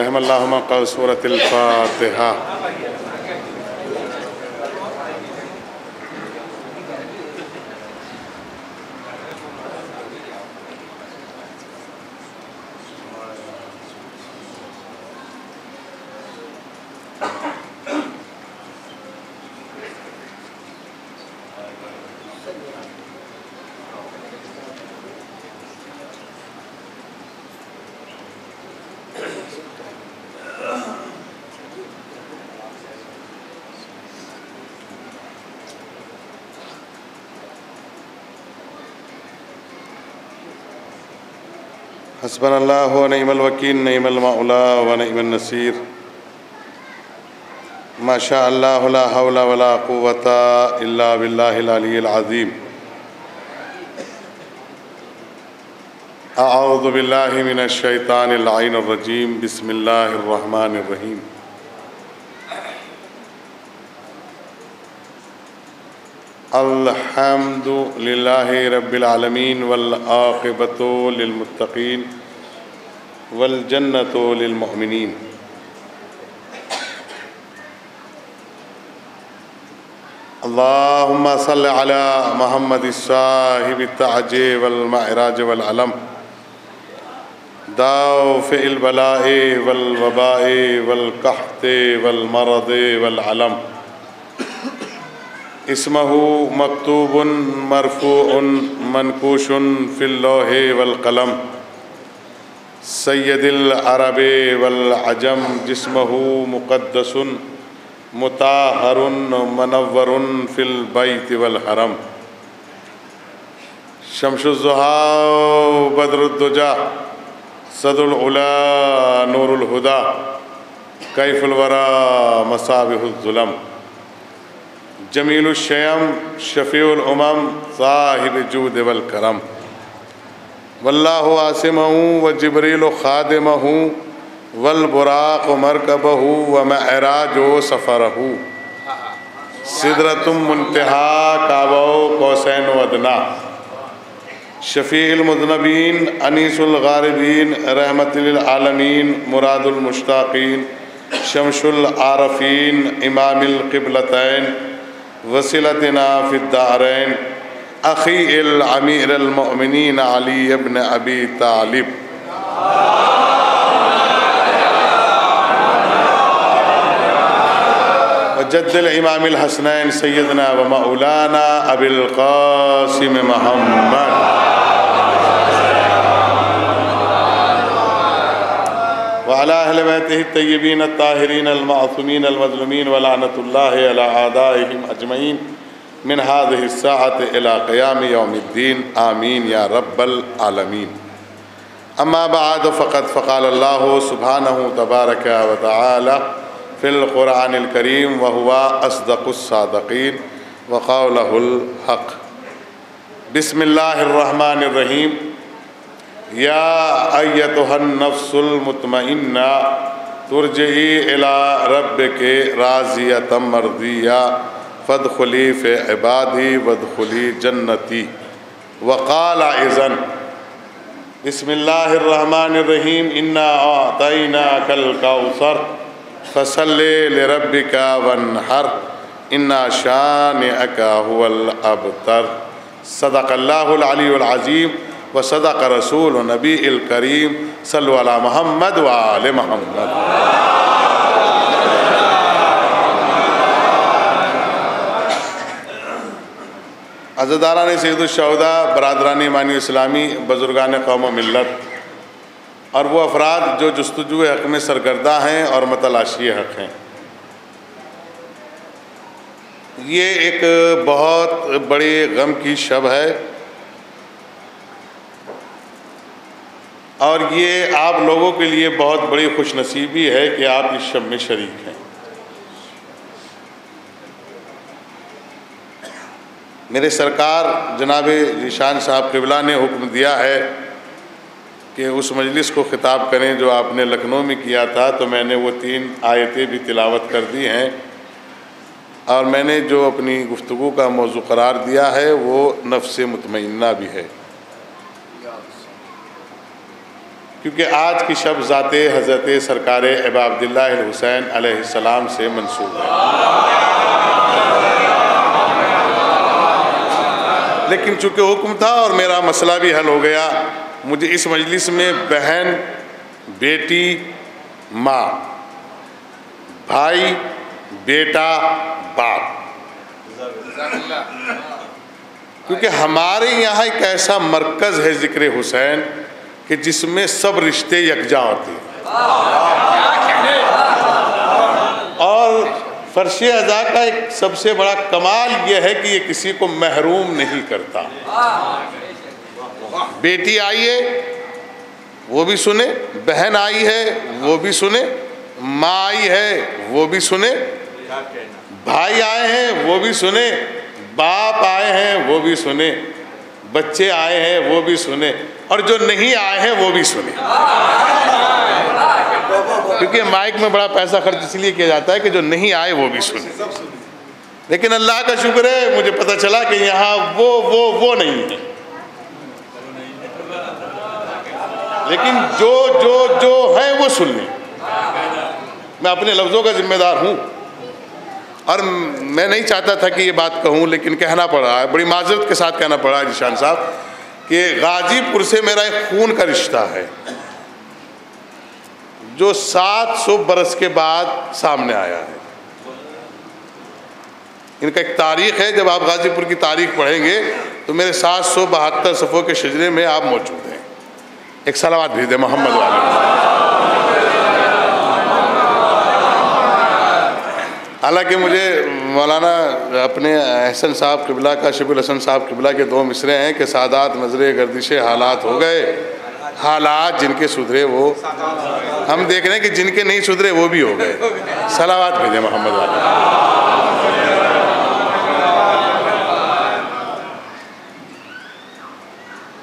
रहमल्लाहुमा क़ल सूरतिल फ़ातिहा। हस्बनल्लाह व निअमल वकील निअमल मौला व निअमन नसीर। माशा अल्लाह ला हौला वला कुव्वता इल्ला बिल्लाहिल अलील अज़ीम। अऊज़ु बिल्लाहि मिनश शैतानिर लईनिर रजीम। बिस्मिल्लाहिर रहमानिर रहीम। अल्हम्दुलिल्लाहि रब्बिल आलमीन वल आक़िबतु लिल मुत्तक़ीन वल जन्नतु लिल मुमिनीन। अल्लाहुम्मा सल्लि अला मुहम्मदिस साहिबित ताजे वल मअराज वल अलम। दाफ़िल बलाए वल वबाए वल कहते वल मरदे वल अलम। इस्महु मक्तूबुन मरफ़ूउन मनकूशुन फ़िल लौहे वल क़लम। सय्यदिल अरबे वल अजम। जिस्महु मुक़द्दसुन मुताहरुन मनव्वरुन फ़िल बैत वल हरम। शम्सुज़्ज़ुहा बदरुद्दुजा सदुल उला नूरुल हुदा। कैफ़ुल वरा मसाबिहुज़ ज़ुलम। जमीलुश्शयम शफ़ीउल उमम साहिब जूद वल करम। वल्लाहु आसिमहु व जिब्रीलु खादिमहु वल बुराक़ मरकबहु व मअराजु सफ़रहु। सिदरतुम मुंतहा काबौ कौसैन व अदना। शफ़ीउल मुज़नबीन अनीसुल ग़ारिबीन रहमतुल आलमीन मुरादुल मुश्ताक़ीन। शम्सुल आरफ़ीन इमामिल क़िबलतैन वसीलतना फ़िद्दारैन। अख़ी अल अमीर अल मोमिनीन अली इब्न अबी तालिब। वजद्दुल इमामिल हसनैन सैयदना व मौलाना अबुल क़ासिम मुहम्मद। अला अहले बैतिहि तय्यबीन ताहिरीन अलमासूमीन अलमज़लूमीन व लानतुल्लाहि अला आदाइहिम अजमईन मिन हाज़िहि सआति इला क़ियामि यौमिद्दीन। आमीन या रब्बल आलमीन। अम्मा बअद फ़क़ाल अल्लाहु सुब्हानहु तबारक व तआला फ़िल क़ुरआनिल करीम व हुवा अस्दक़ुस सादिक़ीन व क़ौलुहुल हक़। बिस्मिल्लाहिर रहमानिर रहीम। या अय्यतुहन नफ्सुल मुत्मइन्ना तुरजई इला रब्बिके राज़ियतम मर्दिया फदखुली फ़ी इबादी वदखुली जन्नती। वक़ाल इज़न। बिस्मिल्लाहिर्रहमानिर्रहीम। इन्ना अअतैनाकल कौसर फसल्लि लिरब्बिका वन्हर। इन्ना शानिअक हुवल अबतर। सदक़ल्लाहुल अलीयुल अज़ीम व सदक़ रसूल नबी अल करीम सल्लल्लाहु अला मुहम्मद व आले मुहम्मद। अज़दारान सैयदुश्शुहदा बरादरानी मानी इस्लामी बुजुर्गान कौम मिल्लत और वो अफराद जो जस्तजू हक़ में सरगर्दा हैं और मतलाशी हक़ हैं, ये एक बहुत बड़े गम की शब है और ये आप लोगों के लिए बहुत बड़ी खुशनसीबी है कि आप इस शब में शरीक हैं। मेरे सरकार जनाब ईशान साहब क़िबला ने हुक्म दिया है कि उस मजलिस को ख़िताब करें जो आपने लखनऊ में किया था, तो मैंने वो 3 आयतें भी तिलावत कर दी हैं और मैंने जो अपनी गुफ्तगू का मौजू करार दिया है वो नफ्स मुतमइन्ना भी है। क्योंकि आज की शब ज़ाते हज़रत सरकार अब अब्दुल्लाह हुसैन अलैहिस्सलाम से मंसूब है। लेकिन चूँकि हुक्म था और मेरा मसला भी हल हो गया, मुझे इस मजलिस में बहन, बेटी, माँ, भाई, बेटा, बाप, क्योंकि हमारे यहाँ एक ऐसा मरकज़ है ज़िक्र हुसैन कि जिसमें सब रिश्ते यकजा होते हैं। और फ़र्श अज़ा का एक सबसे बड़ा कमाल यह है कि ये किसी को महरूम नहीं करता। बेटी आई है वो भी सुने, बहन आई है वो भी सुने, माँ आई है वो भी सुने, भाई आए हैं वो भी सुने, बाप आए हैं वो भी सुने, बच्चे आए हैं वो भी सुने, और जो नहीं आए हैं वो भी सुने। क्योंकि माइक में बड़ा पैसा खर्च इसलिए किया जाता है कि जो नहीं आए वो भी सुने। लेकिन अल्लाह का शुक्र है, मुझे पता चला कि यहाँ वो नहीं है, लेकिन जो जो जो हैं वो सुनने। मैं अपने लफ्ज़ों का जिम्मेदार हूँ और मैं नहीं चाहता था कि ये बात कहूँ, लेकिन कहना पड़ा है, बड़ी माजरत के साथ कहना पड़ा है निशान साहब, कि गाजीपुर से मेरा एक खून का रिश्ता है जो 700 बरस के बाद सामने आया है। इनका एक तारीख़ है, जब आप गाजीपुर की तारीख पढ़ेंगे तो मेरे 772 सफ़ों के शजरे में आप मौजूद हैं। एक सलावत भेज दें मोहम्मद वाले। हालांकि मुझे मौलाना अपने अहसन साहब किबला का, शबुल हसन साहब किबला के दो मिसरे हैं कि सादात नजरे गर्दिशे हालात हो गए, हालात जिनके सुधरे वो हम देख रहे हैं कि जिनके नहीं सुधरे वो भी हो गए। सलावत भेजें मोहम्मद वाले।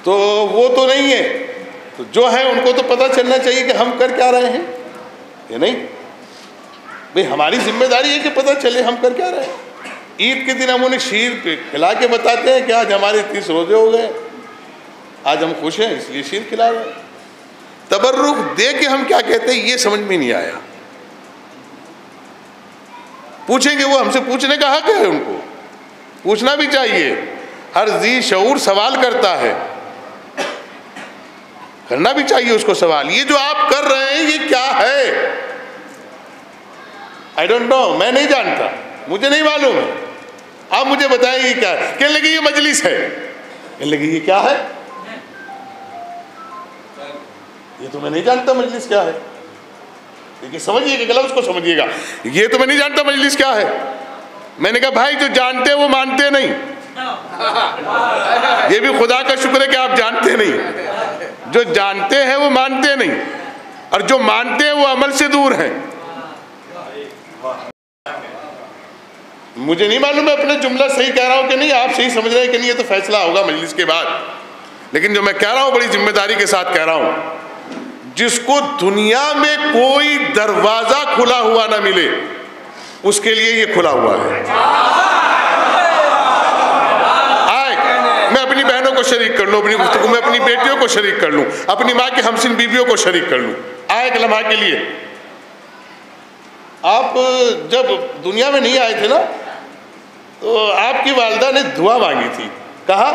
तो वो तो नहीं है, तो जो है उनको तो पता चलना चाहिए कि हम कर क्या रहे हैं, ये नहीं भाई हमारी जिम्मेदारी है कि पता चले हम कर क्या रहे हैं। ईद के दिन हम उन्हें शीर खिला के बताते हैं कि आज हमारे 30 रोजे हो गए, आज हम खुश हैं इसलिए शीर खिला रहे हैं। तबर्रुक दे के हम क्या कहते हैं ये समझ में नहीं आया। पूछेंगे, वो हमसे पूछने का हक है, उनको पूछना भी चाहिए। हर जी शऊर सवाल करता है, करना भी चाहिए उसको सवाल। ये जो आप कर रहे हैं ये क्या है? आई डोंट नो, मैं नहीं जानता, मुझे नहीं मालूम है, आप मुझे बताएंगे क्या है। कहने लगे ये मजलिस है, कहने लगे ये क्या है, ये तो मैं नहीं जानता मजलिस क्या है। देखिए समझिएगा, गला उसको समझिएगा, ये तो मैं नहीं जानता मजलिस क्या है। मैंने कहा भाई जो जानते वो मानते नहीं, ये भी खुदा का शुक्र है कि आप जानते नहीं। जो जानते हैं वो मानते नहीं, और जो मानते हैं वो अमल से दूर हैं। मुझे नहीं मालूम मैं अपने जुमला सही कह रहा हूँ कि नहीं, आप सही समझ रहे हैं कि नहीं, ये तो फैसला होगा मजलिस के बाद। लेकिन जो मैं कह रहा हूँ बड़ी जिम्मेदारी के साथ कह रहा हूँ, जिसको दुनिया में कोई दरवाजा खुला हुआ ना मिले उसके लिए ये खुला हुआ है। आए मैं अपनी बहनों को शरीक कर लूँ, अपनी गुफ्तगू में अपनी बेटियों को शरीक कर लूँ, अपनी माँ की हमसिन बीवियों को शरीक कर लूँ। आए एक लम्हा के लिए, आप जब दुनिया में नहीं आए थे ना तो आपकी वालिदा ने दुआ मांगी थी, कहा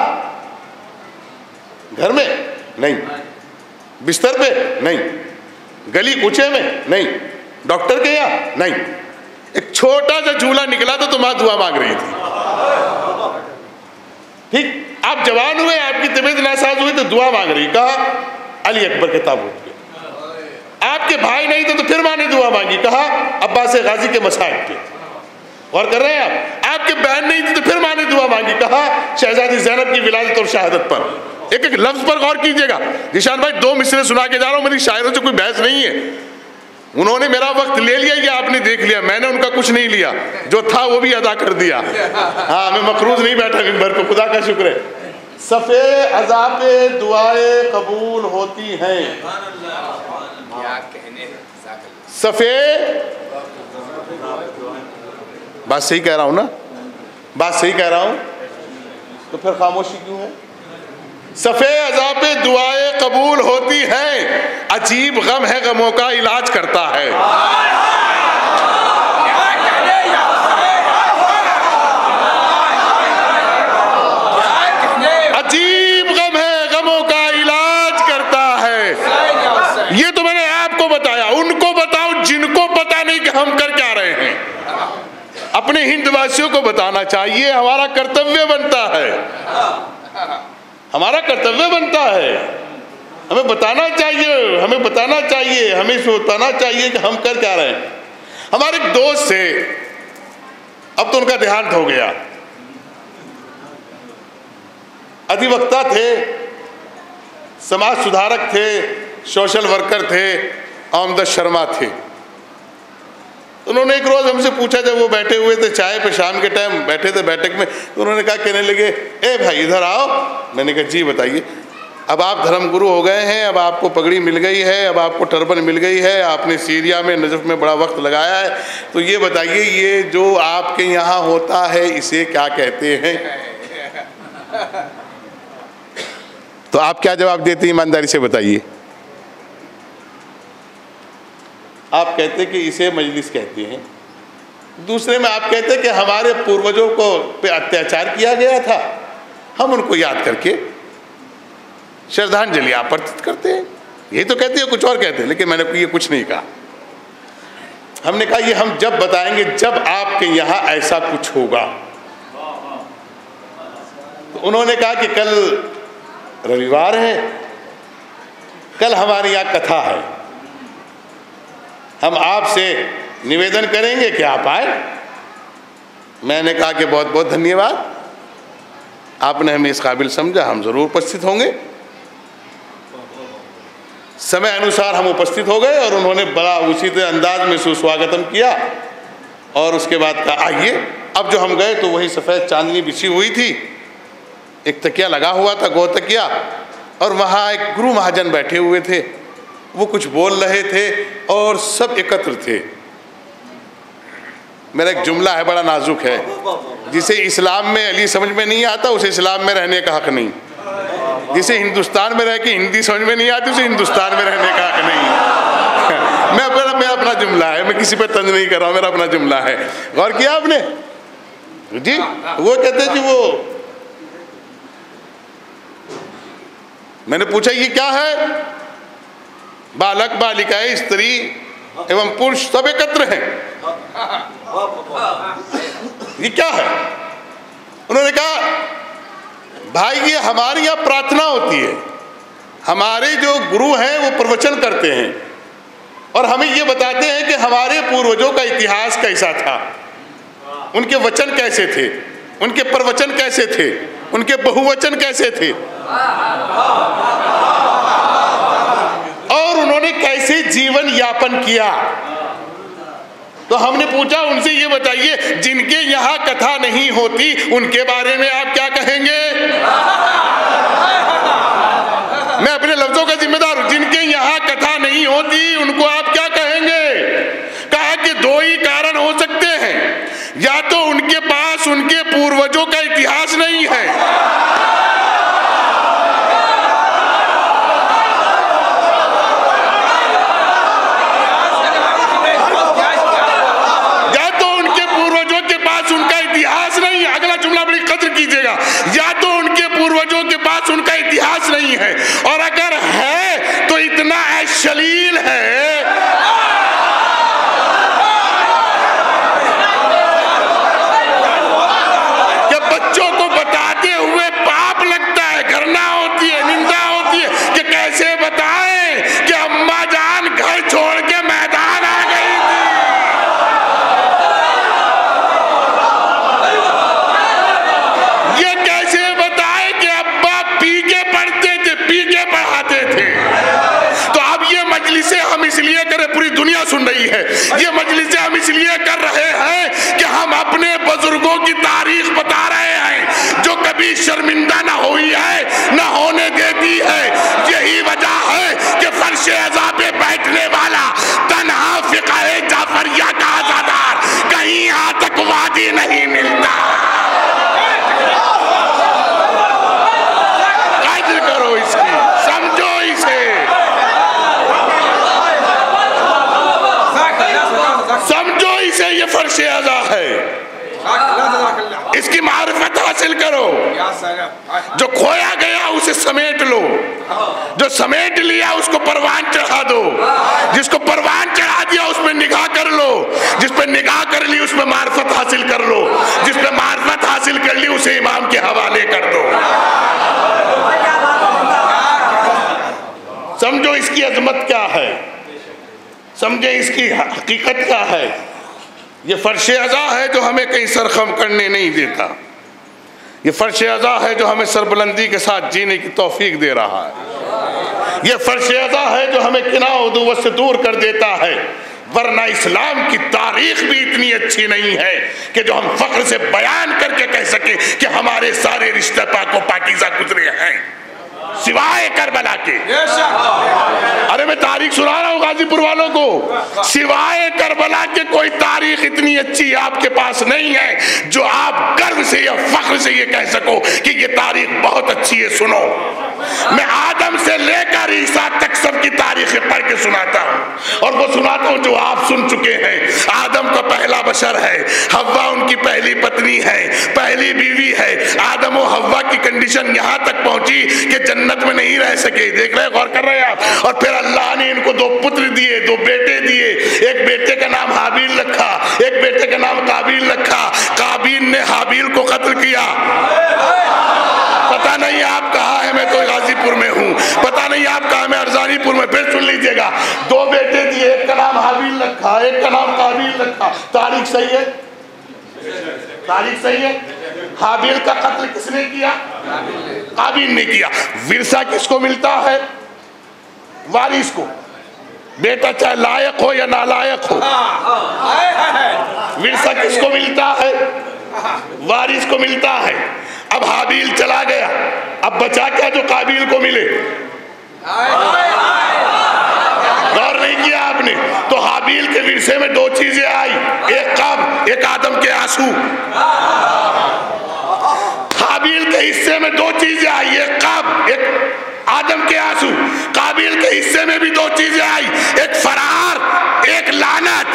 घर में नहीं, बिस्तर पे नहीं, गली कूचे में नहीं, डॉक्टर के यहाँ नहीं, एक छोटा सा झूला निकला तो माँ दुआ मांग रही थी। ठीक, आप जवान हुए, आपकी तबीयत नासाज हुई तो दुआ मांग रही, कहा अली अकबर के ताबूत पे। आपके भाई नहीं थे तो फिर माँ ने दुआ मांगी, कहा अब्बास गाजी के मसाइल पे। और कर रहे हैं आपके बहन नहीं थी तो फिर माँ ने दुआ मांगी, कहा शहजादी ज़ैनब की विलादत और शहादत पर। एक एक लफ्ज पर गौर कीजिएगा। निशान भाई दो मिसरे सुना के जा रहा हूँ, मेरी शायरों से कोई बहस नहीं है। उन्होंने मेरा वक्त ले लिया या आपने देख लिया, मैंने उनका कुछ नहीं लिया, जो था वो भी अदा कर दिया। हाँ, मैं मकरूज नहीं बैठा मिंबर पर, खुदा का शुक्र है। सफ़े अज़ा पे दुआएं कबूल होती हैं, सफ़े बात सही कह रहा हूँ ना, बात सही कह रहा हूँ तो फिर खामोशी क्यों है? सफ़े अज़ा पे दुआएं कबूल होती है। अजीब गम है, गमों का इलाज करता है। अजीब गम है, गमों का इलाज करता है। ये तो मैंने आपको बताया, उनको बताओ जिनको पता नहीं कि हम कर क्या रहे हैं। अपने हिंदवासियों को बताना चाहिए, हमारा कर्तव्य बनता है, हमारा कर्तव्य बनता है। हमें बताना चाहिए, हमें बताना चाहिए, हमें सोचना चाहिए कि हम कर क्या रहे हैं। हमारे एक दोस्त थे, अब तो उनका देहांत हो गया, अधिवक्ता थे, समाज सुधारक थे, सोशल वर्कर थे, आमद शर्मा थे। उन्होंने एक रोज़ हमसे पूछा, जब वो बैठे हुए थे चाय पे, शाम के टाइम बैठे थे बैठक में, तो उन्होंने कहा, कहने लगे, ए भाई इधर आओ। मैंने कहा जी बताइए। अब आप धर्मगुरु हो गए हैं, अब आपको पगड़ी मिल गई है, अब आपको टर्बन मिल गई है, आपने सीरिया में, नजफ़ में बड़ा वक्त लगाया है, तो ये बताइए ये जो आपके यहाँ होता है इसे क्या कहते हैं? तो आप क्या जवाब देते हैं, ईमानदारी से बताइए? आप कहते कि इसे मजलिस कहते हैं। दूसरे में आप कहते कि हमारे पूर्वजों को पे अत्याचार किया गया था, हम उनको याद करके श्रद्धांजलि अर्पित करते हैं। ये तो कहते हैं, कुछ और कहते हैं, लेकिन मैंने ये कुछ नहीं कहा। हमने कहा ये हम जब बताएंगे जब आपके यहाँ ऐसा कुछ होगा। तो उन्होंने कहा कि कल रविवार है, कल हमारे यहाँ कथा है, हम आपसे निवेदन करेंगे कि आप आए। मैंने कहा कि बहुत बहुत धन्यवाद, आपने हमें इस काबिल समझा, हम ज़रूर उपस्थित होंगे। समय अनुसार हम उपस्थित हो गए और उन्होंने बड़ा उसी अंदाज में सुस्वागतम किया और उसके बाद कहा आइए। अब जो हम गए तो वही सफ़ेद चांदनी बिछी हुई थी, एक तकिया लगा हुआ था, गो तकिया, और वहाँ एक गुरु महाजन बैठे हुए थे। वो कुछ बोल रहे थे और सब एकत्र थे। मेरा एक जुमला है बड़ा नाजुक है, जिसे इस्लाम में अली समझ में नहीं आता उसे इस्लाम में रहने का हक नहीं, जिसे हिंदुस्तान में रह के हिंदी समझ में नहीं आती उसे हिंदुस्तान में रहने का हक नहीं। मेरा अपना जुमला है, मैं किसी पर तंज नहीं कर रहा हूँ, मेरा अपना जुमला है। गौर किया आपने जी? वो कहते जी वो, मैंने पूछा ये क्या है? बालक बालिकाएं, स्त्री एवं पुरुष सब एकत्र हैं, ये क्या है? उन्होंने कहा भाई ये हमारे यहाँ प्रार्थना होती है, हमारे जो गुरु हैं वो प्रवचन करते हैं और हमें ये बताते हैं कि हमारे पूर्वजों का इतिहास कैसा था, उनके वचन कैसे थे, उनके प्रवचन कैसे थे, उनके बहुवचन कैसे थे, उन्होंने कैसे जीवन यापन किया। तो हमने पूछा उनसे ये बताइए जिनके यहाँ कथा नहीं होती उनके बारे में आप क्या कहेंगे? मैं अपने लफ्जों का जिम्मेदार हूं। जिनके यहाँ कथा नहीं होती उनको आप क्या कहेंगे? कहा कि दो ही कारण हो सकते हैं, या तो उनके पास उनके पूर्वजों का इतिहास नहीं है, या तो उनके पूर्वजों के पास उनका इतिहास नहीं है, और अगर है तो इतना अश्लील है कि बच्चों को बताते हुए पाप लगता है, घृणा होती है, निंदा होती है कि कैसे बताएं कि अम्मा जान घर छोड़ के मैदान आ गई थी। इसलिए करें, पूरी दुनिया सुन रही है, ये मजलिसें हम इसलिए कर रहे हैं कि हम अपने बुजुर्गों की तारीख बता रहे हैं जो कभी शर्मिंदा ना हुई है, ना होने देती है। यही वजह है कि फर्श अज़ा पे बैठने वाला तन्हा फ़िक़्हे जाफरिया का आज़ादार कहीं आतंकवादी नहीं मिलता। कद्र करो इसकी, समझो इसकी। समेट लो, जो समेट लिया उसको परवान चढ़ा दो, जिसको परवान चढ़ा दिया उसमें निगाह कर लो, जिसपे निगाह कर ली उसमें मार्फत हासिल कर लो, जिसपे मार्फत हासिल कर ली उसे इमाम के हवाले कर दो। समझो इसकी अजमत क्या है, समझे इसकी हकीकत क्या है। ये फर्श अज़ा है जो हमें कहीं सरखम करने नहीं देता, ये फर्श अज़ा है जो हमें सरबुलंदी के साथ जीने की तौफीक दे रहा है, ये फर्श अज़ा है जो हमें किना उदुव्वत से दूर कर देता है। वरना इस्लाम की तारीख भी इतनी अच्छी नहीं है कि जो हम फख्र से बयान करके कह सकें कि हमारे सारे रिश्ते पाको पाकीज़ा गुजरे हैं सिवाय करबला के। अरे मैं तारीख सुना रहा हूँ गाजीपुर वालों को, सिवाय करबला के कोई तारीख इतनी अच्छी आपके पास नहीं है जो आप गर्व से या फख्र से ये कह सको कि ये तारीख बहुत अच्छी है। सुनो, मैं आदम से लेकर ईसा तक सबकी तारीखें पढ़ के सुनाता हूँ, और वो सुनाता हूँ जो आप सुन चुके हैं। आदम का पहला बशर है, हव्वा उनकी पहली पत्नी है, पहली बीवी है। आदम और हव्वा की कंडीशन यहाँ तक पहुंची कि जन्नत में नहीं रह सके। देख रहे, गौर कर रहे हैं आप। और फिर अल्लाह ने इनको दो पुत्र दिए, दो बेटे दिए। एक बेटे का नाम हाबील रखा, एक बेटे का नाम काबील रखा। काबील ने हाबील को कत्ल किया। पता नहीं आप कहाँ है, मैं तो गाजीपुर में हूँ, पता नहीं आप कहाँ, मैं अरजानीपुर में। फिर सुन लीजिएगा, दो बेटे दिए, एक का नाम हाबील रखा, एक का नाम काबील रखा। तारीख सही है, तारीख सही है। हाबील का कत्ल किसने किया? काबील ने किया। विरसा किसको मिलता है? वारिस को। बेटा चाहे लायक हो या नालायक हो, विरसा किसको मिलता है? वारिस को मिलता है। अब हाबील चला गया, अब बचा क्या जो काबील को मिले? गौर नहीं किया आपने। तो हाबील के विरसे में दो चीजें आई, एक काम, एक आदम के आंसू। हाबील के हिस्से में दो चीजें आई, एक काम, एक आदम के आंसू। काबील के हिस्से में भी दो चीजें आई, एक फरार, एक लानत।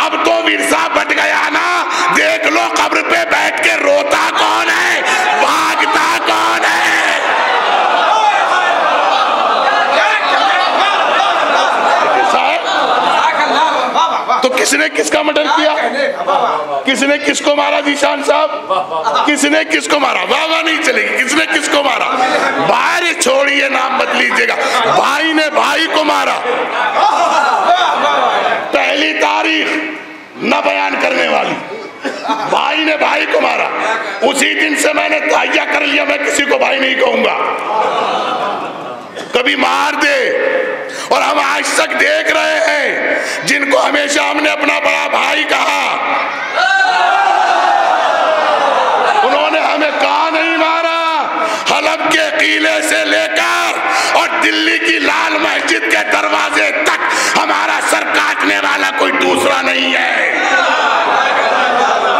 अब तो विरसा बट गया ना। देख लो कब्र पे बैठ के रोता कौन है, भागता कौन है। तो किसने किसका मर्डर किया, किसने किसको मारा? जीशान साहब, किसने किसको मारा? वाह वाह नहीं चलेगी। किसने किसको मारा? भाई छोड़िए, नाम बदल लीजिएगा। भाई ने भाई को मारा। पहली तारीख न बयान करने वाली, भाई ने भाई को मारा। उसी दिन से मैंने तय कर लिया, मैं किसी को भाई नहीं कहूंगा, कभी मार दे। और हम आज तक देख रहे हैं जिनको हमेशा हमने अपना बड़ा भाई कहा, उन्होंने हमें कहा नहीं मारा। हलब के किले से लेकर और दिल्ली की लाल मस्जिद के दरवाजे तक हमारा सर काटने वाला कोई दूसरा नहीं है।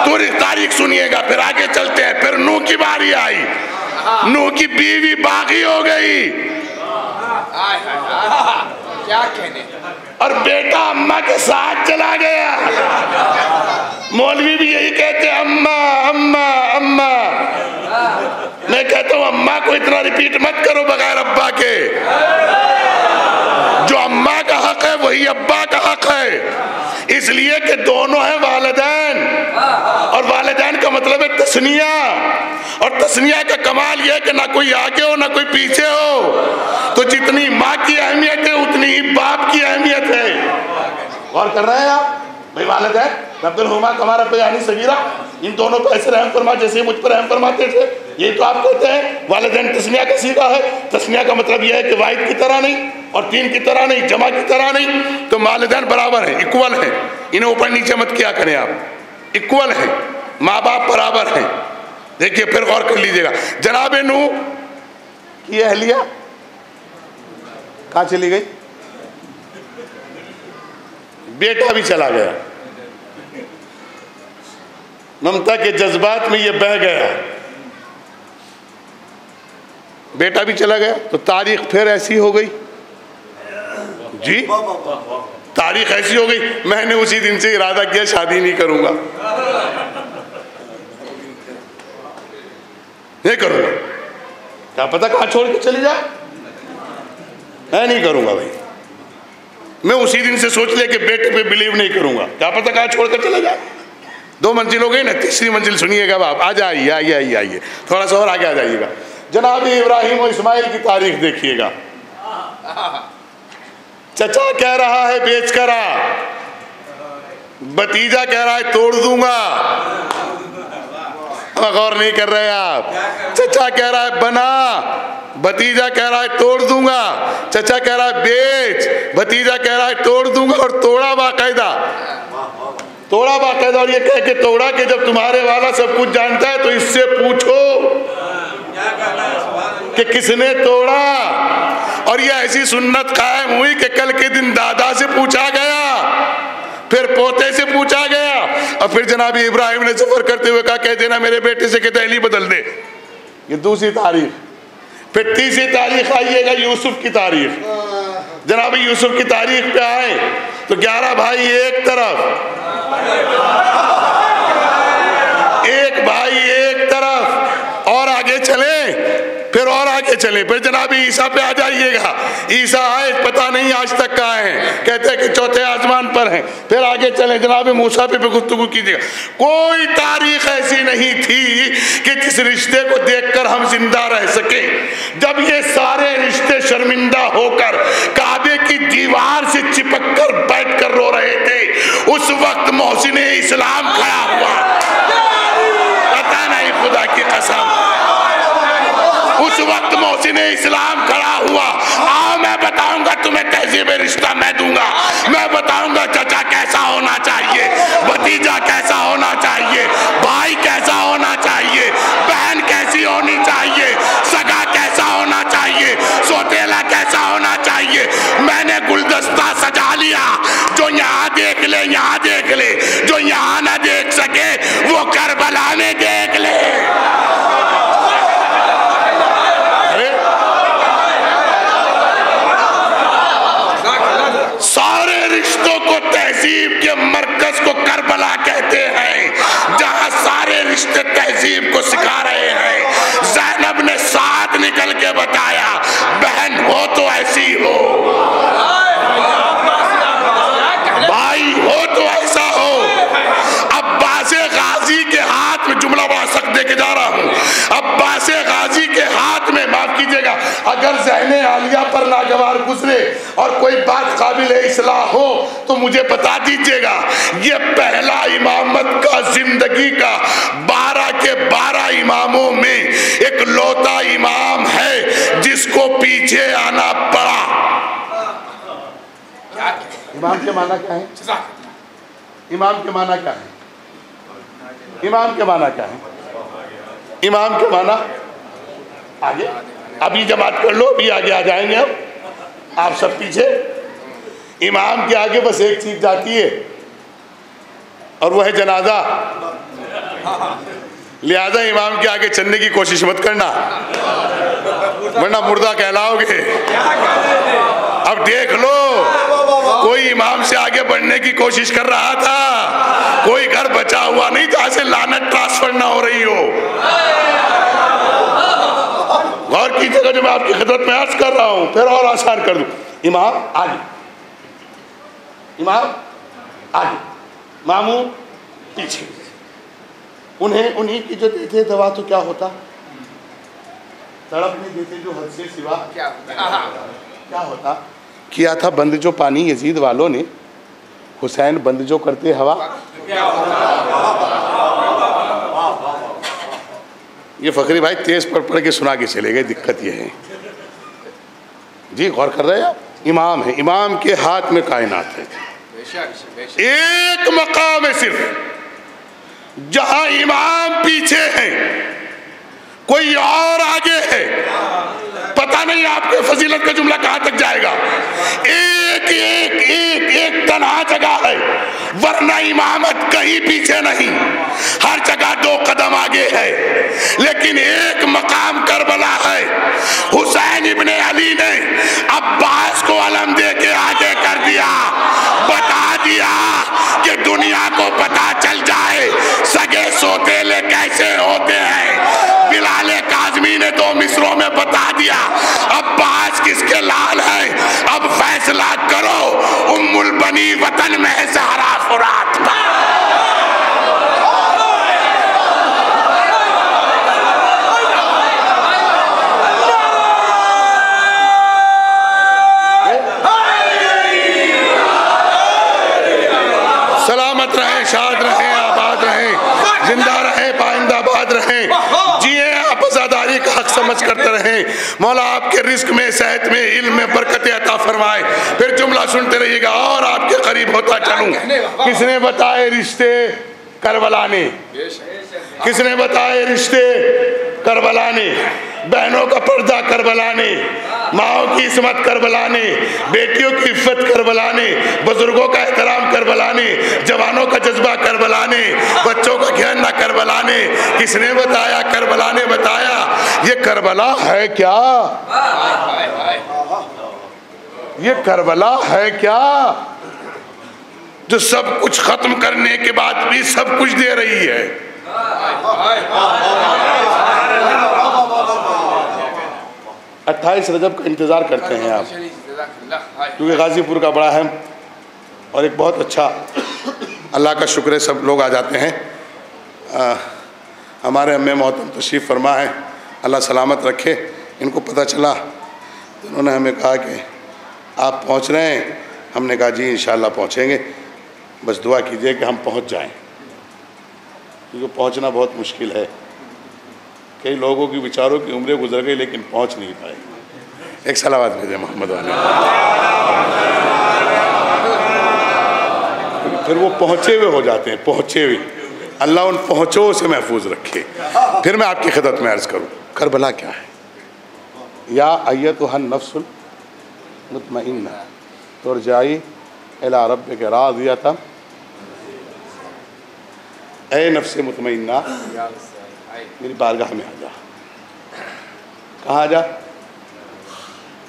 पूरी तारीख सुनिएगा, फिर आगे चलते हैं। फिर नूह की बारी आई, नूह की बीवी बागी हो गई, क्या कहने, और बेटा अम्मा के साथ चला गया। मौलवी भी यही कहते, अम्मा अम्मा अम्मा। मैं कहता हूँ अम्मा को इतना रिपीट मत करो बगैर अब्बा के। जो अम्मा का हक है वही अब्बा का हक है, इसलिए कि दोनों हैं वालिदैन। और वालिदैन का मतलब है तस्निया, और तस्निया का कमाल यह है कि ना कोई आगे हो ना कोई पीछे हो। तो जितनी माँ की अहमियत है उतनी ही बाप की अहमियत है। गौर कर रहे हैं आप भाई। वालिदैन रब्बिरहुमा कमा रब्बयानी सगीरा, इन दोनों पर ऐसे रहम फरमा जैसे मुझ पर रहम फरमाते थे। ये तो आप कहते हैं वालिदैन तस्निया का सीधा है। तस्निया का मतलब यह है कि वाहिद की तरह नहीं और तीन की तरह नहीं, जमा की तरह नहीं। तो वालिदैन बराबर है, इक्वल है। इन्हें ऊपर नीचे मत किया करें आप, इक्वल है, माँ बाप बराबर है। देखिए फिर गौर कर लीजिएगा, जनाब नूह की अहलिया कहाँ चली गई? बेटा भी चला गया, ममता के जज्बात में ये बह गया, बेटा भी चला गया। तो तारीख फिर ऐसी हो गई जी, तारीख ऐसी हो गई। मैंने उसी दिन से इरादा किया शादी नहीं करूंगा। नहीं करूँगा। क्या पता कहाँ छोड़ के चली जाए, मैं नहीं करूँगा भाई। मैं उसी दिन से सोच लिया कि बेटे पे बिलीव नहीं करूँगा, क्या पता कहाँ छोड़ कर चला जाए। 2 मंजिल हो गई ना, 3री मंजिल सुनिएगा आप। आ जाइए आइए आइए आइए, थोड़ा सा और आगे आ जाइएगा। जनाब इब्राहिम और इस्माइल की तारीख देखिएगा। चचा कह रहा है बेच कर आ, भतीजा कह रहा है तोड़ दूंगा। गौर नहीं कर रहे आप। चचा कह रहा है बना, भतीजा कह रहा है तोड़ दूंगा। चचा कह रहा है बेच, भतीजा कह रहा है तोड़ दूंगा। और तोड़ा बाकायदा, तोड़ा बाकायदा। और ये कह के तोड़ा कि जब तुम्हारे वाला सब कुछ जानता है तो इससे पूछो कि किसने तोड़ा। और ये ऐसी सुन्नत कायम हुई कि कल के दिन दादा से पूछा गया, फिर पोते से पूछा गया, और फिर जनाब इब्राहिम ने सफर करते हुए कहा कह देना मेरे बेटे से कि दहली बदल दे। ये दूसरी तारीख। फिर 3री तारीख आइएगा यूसुफ की तारीख। जनाब यूसुफ की तारीख पे आए तो 11 भाई एक तरफ, 1 भाई एक तरफ। और आगे चले, फिर और आगे चले, फिर जनाब ईसा पे आ जाइएगा। ईसा आए, पता नहीं आज तक कहाँ है, कहते हैं कि 4थे आसमान पर हैं। फिर आगे चले, जनाब मूसा पे गुफ्तगू कीजिएगा। कोई तारीख ऐसी नहीं थी कि जिस रिश्ते को देखकर हम जिंदा रह सके। जब ये सारे रिश्ते शर्मिंदा होकर काबे की दीवार से चिपक कर बैठ कर रो रहे थे, उस वक्त मोहसिन इस्लाम खड़ा हुआ। पता नहीं, खुदा की कसम, उस वक्त मोहसिन इस्लाम खड़ा हुआ। आओ मैं बताऊंगा तुम्हें तहजीब रिश्ता मैं दूंगा। मैं बताऊंगा चचा कैसा होना चाहिए, भतीजा कैसा होना चाहिए, भाई कैसा होना चाहिए, बहन कैसी होनी चाहिए, सगा कैसा होना चाहिए, सोतेला कैसा होना चाहिए। मैंने गुलदस्ता सजा लिया, जो यहाँ देख ले यहाँ देख ले, जो यहाँ ना देख सके वो करबला में देख ले। तहजीब के मरकज को करबला कहते हैं, जहां सारे रिश्ते तहजीब को सिखा रहे हैं। ज़ैनब ने साथ निकल के बताया बहन हो तो ऐसी हो, भाई हो तो ऐसा हो। अब्बास गाजी के हाथ में, जुमला बड़ा सख्त देके जा रहा हूं, अब्बास गाजी के हाथ में, माफ कीजिएगा, अगर ज़हने आलिया पर नागवार गुजरे और कोई बात काबिल इस्लाह हो तो मुझे बता दीजिएगा। ये पहला इमामत का, जिंदगी का, 12 के 12 इमामों में एक लौता इमाम है जिसको पीछे आना पड़ा। इमाम के माना क्या है? इमाम के माना क्या है? इमाम के माना क्या है? इमाम के माना आगे, अभी जमात कर लो, अभी आगे आ जाएंगे आप सब पीछे। इमाम के आगे बस एक चीज जाती है और वो है जनाजा। लिहाजा इमाम के आगे चलने की कोशिश मत करना, वरना मुर्दा कहलाओगे। अब देख लो, कोई इमाम से आगे बढ़ने की कोशिश कर रहा था, कोई घर बचा हुआ नहीं था ऐसे लानत ट्रांसफर ना हो रही हो। गौर कीजिएगा जो मैं आपकी खिदमत में अर्ज कर रहा हूँ, फिर और आसान कर दूँ। इमाम आगे, इमाम आगे, मामू पीछे। उन्हें उन्हीं की जो देते दवा तो क्या होता, तड़प नहीं देते जो हद से सिवा क्या होता। किया था बंद जो पानी यजीद वालों ने, हुसैन बंद जो करते हवा। ये फखरी भाई तेज पढ़ के सुना के चले गए, दिक्कत ये है जी। गौर कर रहे हैं आप, इमाम है, इमाम के हाथ में कायनात है। एक मकाम है सिर्फ जहां इमाम पीछे है, कोई और आगे है। पता नहीं आपके फजीलत का जुमला कहां तक जाएगा। एक एक एक एक तनहा जगह है, वरना इमामत कहीं पीछे नहीं, हर जगह 2 कदम आगे है। लेकिन एक मकाम करबला है। हुसैन इब्ने अली ने अब्बास को अलम दे के आगे कर दिया, बता दिया कि दुनिया को पता चल जाए सगे सोतेले कैसे होते हैं। बिलाले का अभी वतन में है सहारा फुरात का। सलामत रहे, शाद रहे, आबाद रहे, जिंदा रहे, पाइंदाबाद रहे, जिए आप आजादारी का हक समझ करते रहे। मौला आपके रिस्क में, सेहत में, इल्म में बरकत अता फरमाए। फिर जुमला सुनते रहिएगा और आपके करीब होता चलूं। किसने बताए रिश्ते करबला ने, किसने बताए रिश्ते करबला ने, बहनों का पर्दा करबला ने, माओं की इस्मत करबला ने, बेटियों की इज्जत करबला ने, बुजुर्गों का एहतराम करबला ने, जवानों का जज्बा करबला ने, बच्चों का घेरना करबला ने। किसने बताया? करबला ने बताया। ये करबला है क्या? ये करबला है क्या जो सब कुछ खत्म करने के बाद भी सब कुछ दे रही है? अट्ठाईस रजब का इंतज़ार करते हैं आप, क्योंकि गाजीपुर का बड़ा है और एक बहुत अच्छा, अल्लाह का शुक्र है सब लोग आ जाते हैं। हमारे अम्मे मोहतरम तशरीफ़ फरमा है, अल्लाह सलामत रखे। इनको पता चला तो उन्होंने हमें कहा कि आप पहुंच रहे हैं। हमने कहा जी इंशाल्लाह पहुंचेंगे, बस दुआ कीजिए कि हम पहुंच जाएं, क्योंकि पहुंचना बहुत मुश्किल है। कई लोगों की विचारों की उम्रें गुजर गई लेकिन पहुंच नहीं पाए। एक सलावत भेजे मोहम्मद वाले, फिर वो पहुंचे हुए हो जाते हैं, पहुंचे हुए। अल्लाह उन पहुंचों से महफूज रखे। फिर मैं आपकी खिदमत में अर्ज करूँ, करबला क्या है? या अय्यतुहा नफ्सुल मुतमइन्ना तुरजाई इला रब्बिक राज़ियता, ऐ नफ्से मुतमइन्ना मेरी बारगाह में आ जा। कहाँ आ जा?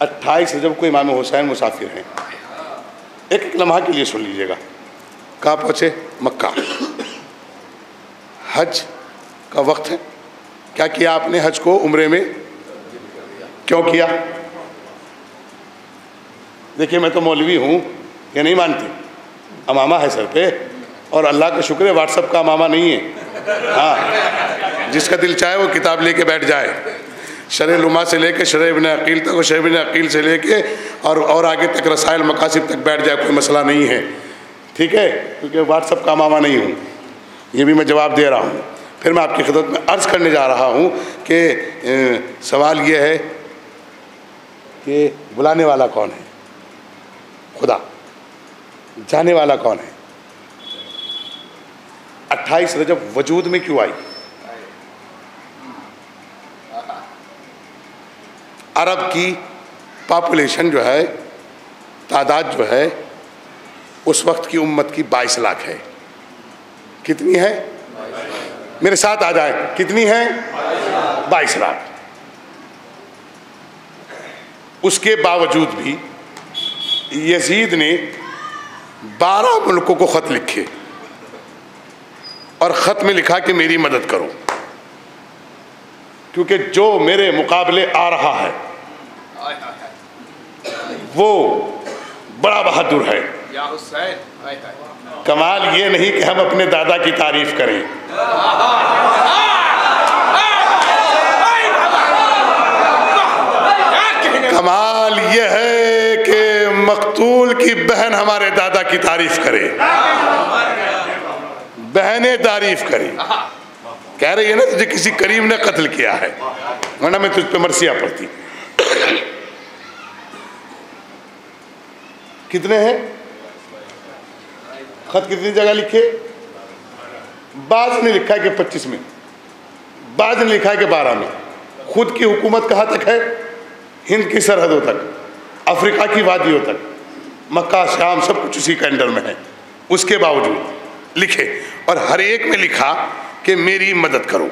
28 रजब को इमाम हुसैन मुसाफिर हैं। एक एक लम्हा के लिए सुन लीजिएगा। कहाँ पहुँचे? मक्का। हज का वक्त है। क्या किया आपने? हज को उम्रे में क्यों किया? देखिए मैं तो मौलवी हूँ, ये नहीं मानती, अमामा है सर पे, और अल्लाह का शुक्र है व्हाट्सएप का अमामा नहीं है। हाँ, जिसका दिल चाहे वो किताब लेके बैठ जाए, शरे लुमा से लेके शरे बिन अकील तक, शरे बिन अकील से लेके और आगे तक रसायल मकासिब तक बैठ जाए, कोई मसला नहीं है। ठीक है, क्योंकि व्हाट्सएप का मामा नहीं हूँ, ये भी मैं जवाब दे रहा हूँ। फिर मैं आपकी खिदमत में अर्ज़ करने जा रहा हूँ कि सवाल ये है कि बुलाने वाला कौन है? खुदा। जाने वाला कौन है? 28 रजब वजूद में क्यों आई? अरब की पॉपुलेशन जो है, तादाद जो है, उस वक्त की उम्मत की 22 लाख है। कितनी है? मेरे साथ आ जाए, कितनी है? 22 लाख। उसके बावजूद भी यजीद ने 12 मुल्कों को ख़त लिखे और ख़त में लिखा कि मेरी मदद करो, क्योंकि जो मेरे मुकाबले आ रहा है वो बड़ा बहादुर है। कमाल ये नहीं कि हम अपने दादा की तारीफ करें, कमाल ये है कि मकतूल की बहन हमारे दादा की तारीफ करे, बहनें तारीफ करें। कह रही है ना तुझे किसी करीम ने कत्ल किया है, वरना मैं तुझ पे मरसिया पड़ती। कितने हैं खत? कितनी जगह लिखे? बाज ने लिखा है कि 25 में, बाज ने लिखा है कि 12 में। खुद की हुकूमत कहाँ तक है? हिंद की सरहदों तक, अफ्रीका की वादियों तक, मक्का, शाम, सब कुछ उसी के अंडर में है। उसके बावजूद लिखे और हर एक में लिखा कि मेरी मदद करो,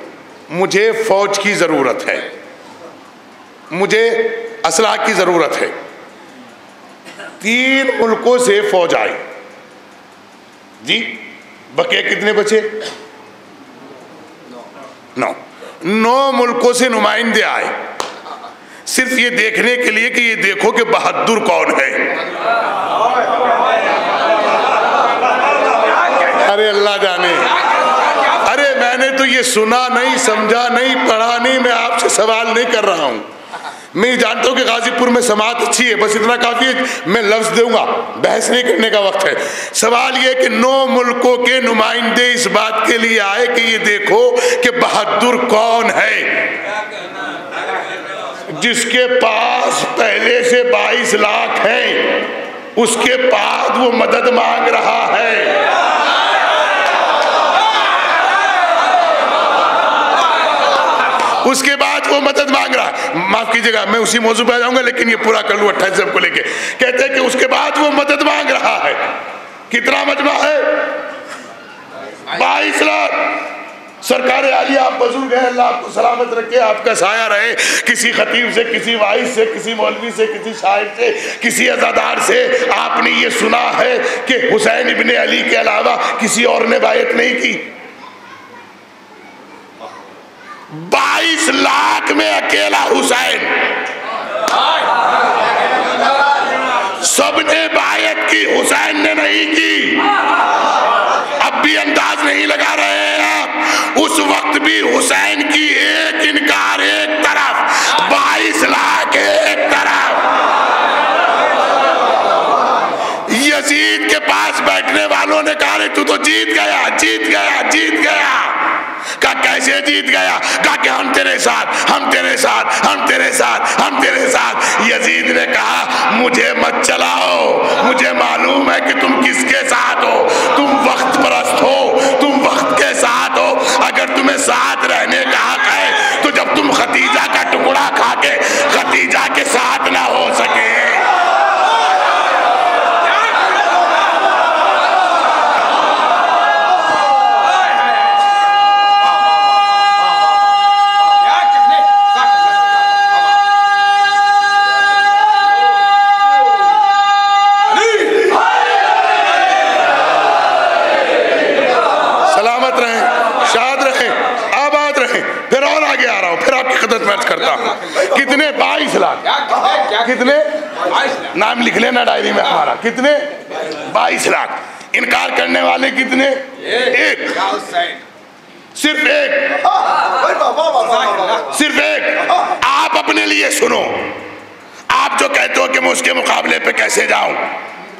मुझे फौज की ज़रूरत है, मुझे असलाह की ज़रूरत है। 3 मुल्कों से फौज आई जी, बके कितने बचे? 9 मुल्कों से नुमाइंदे आए, सिर्फ ये देखने के लिए कि ये देखो कि बहादुर कौन है। अरे अल्लाह जाने, अरे मैंने तो ये सुना नहीं, समझा नहीं, पढ़ा नहीं, मैं आपसे सवाल नहीं कर रहा हूँ। मैं जानता हूँ कि गाजीपुर में समात अच्छी है, बस इतना काफ़ी है, मैं लफ्ज़ दूंगा, बहस नहीं करने का वक्त है। सवाल ये कि 9 मुल्कों के नुमाइंदे इस बात के लिए आए कि ये देखो कि बहादुर कौन है, जिसके पास पहले से 22 लाख हैं, उसके बाद वो मदद मांग रहा है। उसके बाद वो मदद मांग रहा है, माफ कीजिएगा मैं उसी मौजू पर आ जाऊंगा लेकिन ये पूरा कर लूँ 28 को लेके। कहते हैं कि उसके बाद वो मदद मांग रहा है। कितना मजमा है? 22 लाख। सरकारें आलिया आप बुजुर्ग हैं, अल्लाह आपको सलामत रखे, आपका साया रहे। किसी खतीब से, किसी वाइस से, किसी मौलवी से, किसी शायर से, किसी अजादार से आपने ये सुना है कि हुसैन इब्ने अली के अलावा किसी और ने बायत नहीं की? 22 लाख में अकेला हुसैन, सबने बायत की, हुसैन ने नहीं की। अब भी अंदाज नहीं लगा रहे हैं आप? उस वक्त भी हुसैन की एक इनकार एक तरफ, 22 लाख एक तरफ। यजीद के पास बैठने वालों ने कहा रे तू तो जीत गया, जीत गया, जीत गया। का कैसे जीत गया? का कि हम तेरे साथ, हम तेरे साथ, हम तेरे साथ, हम तेरे साथ। यजीद ने कहा मुझे मत चलाओ, मुझे मालूम है कि तुम किसके साथ हो। तुम वक्त परस्त हो, तुम वक्त के साथ हो। अगर तुम्हें साथ रहने का हक है तो जब तुम खदीजा का टुकड़ा खा के खदीजा के साथ ना हो सके। कितने? 22 लाख। कितने? नाम लिख लेना डायरी में हमारा। कितने? 22 लाख। इनकार करने वाले कितने? एक। सिर्फ एक, सिर्फ एक। आप अपने लिए सुनो, आप जो कहते हो कि मैं उसके मुकाबले पे कैसे जाऊं,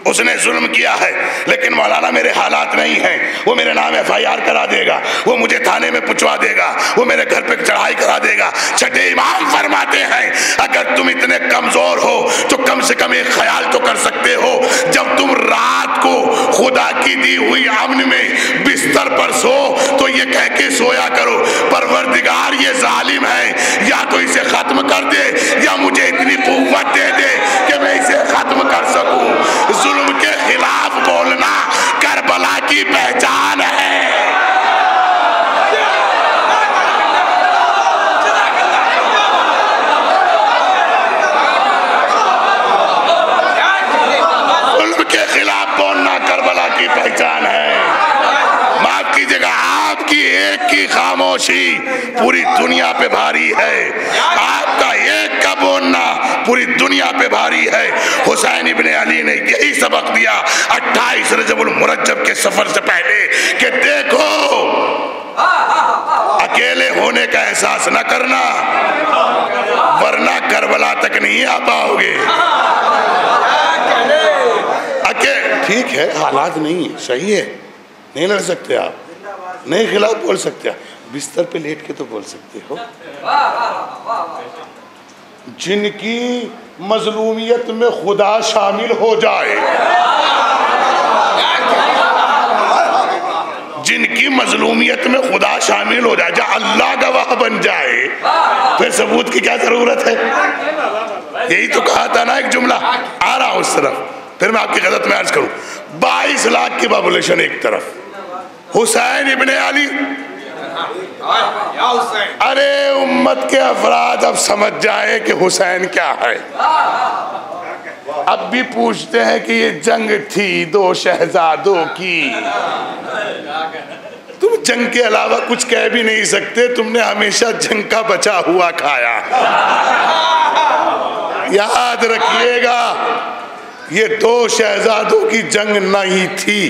उसने जुल्म किया है लेकिन मौलाना मेरे हालात नहीं हैं, वो मेरे नाम FIR करा देगा, वो मुझे थाने में पुछवा देगा, वो मेरे घर पे चढ़ाई करा देगा। छठे इमाम फरमाते हैं अगर तुम इतने कमज़ोर हो तो कम से कम एक ख्याल तो कर सकते हो, जब तुम रात को खुदा की दी हुई अमन में बिस्तर पर सो तो ये कह के सोया करो परवरदिगार ये जालिम है, या तो इसे ख़त्म कर दे या मुझे इतनी कुव्वत दे दे कि मैं इसे ख़त्म कर सकूँ। के खिलाफ बोलना करबला की पहचान है। जुल्म के खिलाफ बोलना करबला की पहचान है। माफ कीजिएगा आपकी एक की खामोशी पूरी दुनिया पे भारी है, आपका एक का बोलना पूरी दुनिया पे भारी है। हुसैन इब्ने अली ने यही सबक दिया 28 रजबुल मुरज्जब के सफर से पहले कि देखो अकेले होने का एहसास न करना वरना करबला तक नहीं आ पाओगे। अकेले ठीक है, हालात नहीं है, सही है, नहीं लड़ सकते आप, नहीं खिलाफ बोल सकते, बिस्तर पे लेट के तो बोल सकते हो। जिनकी मजलूमियत में खुदा शामिल हो जाए, जिनकी मजलूमियत में खुदा शामिल हो जाए, जहाँ अल्लाह गवाह बन जाए फिर सबूत की क्या जरूरत है? यही तो कहा था ना एक जुमला, आ रहा हूँ उस तरफ, फिर मैं आपकी गलत में अर्ज करूँ। 22 लाख की पॉपुलेशन एक तरफ, हुसैन इब्ने अली। अरे उम्मत के अफराद अब समझ जाए कि हुसैन क्या है। अब भी पूछते हैं कि ये जंग थी 2 शहजादों की। तुम जंग के अलावा कुछ कह भी नहीं सकते, तुमने हमेशा जंग का बचा हुआ खाया। याद रखिएगा ये 2 शहजादों की जंग नहीं थी,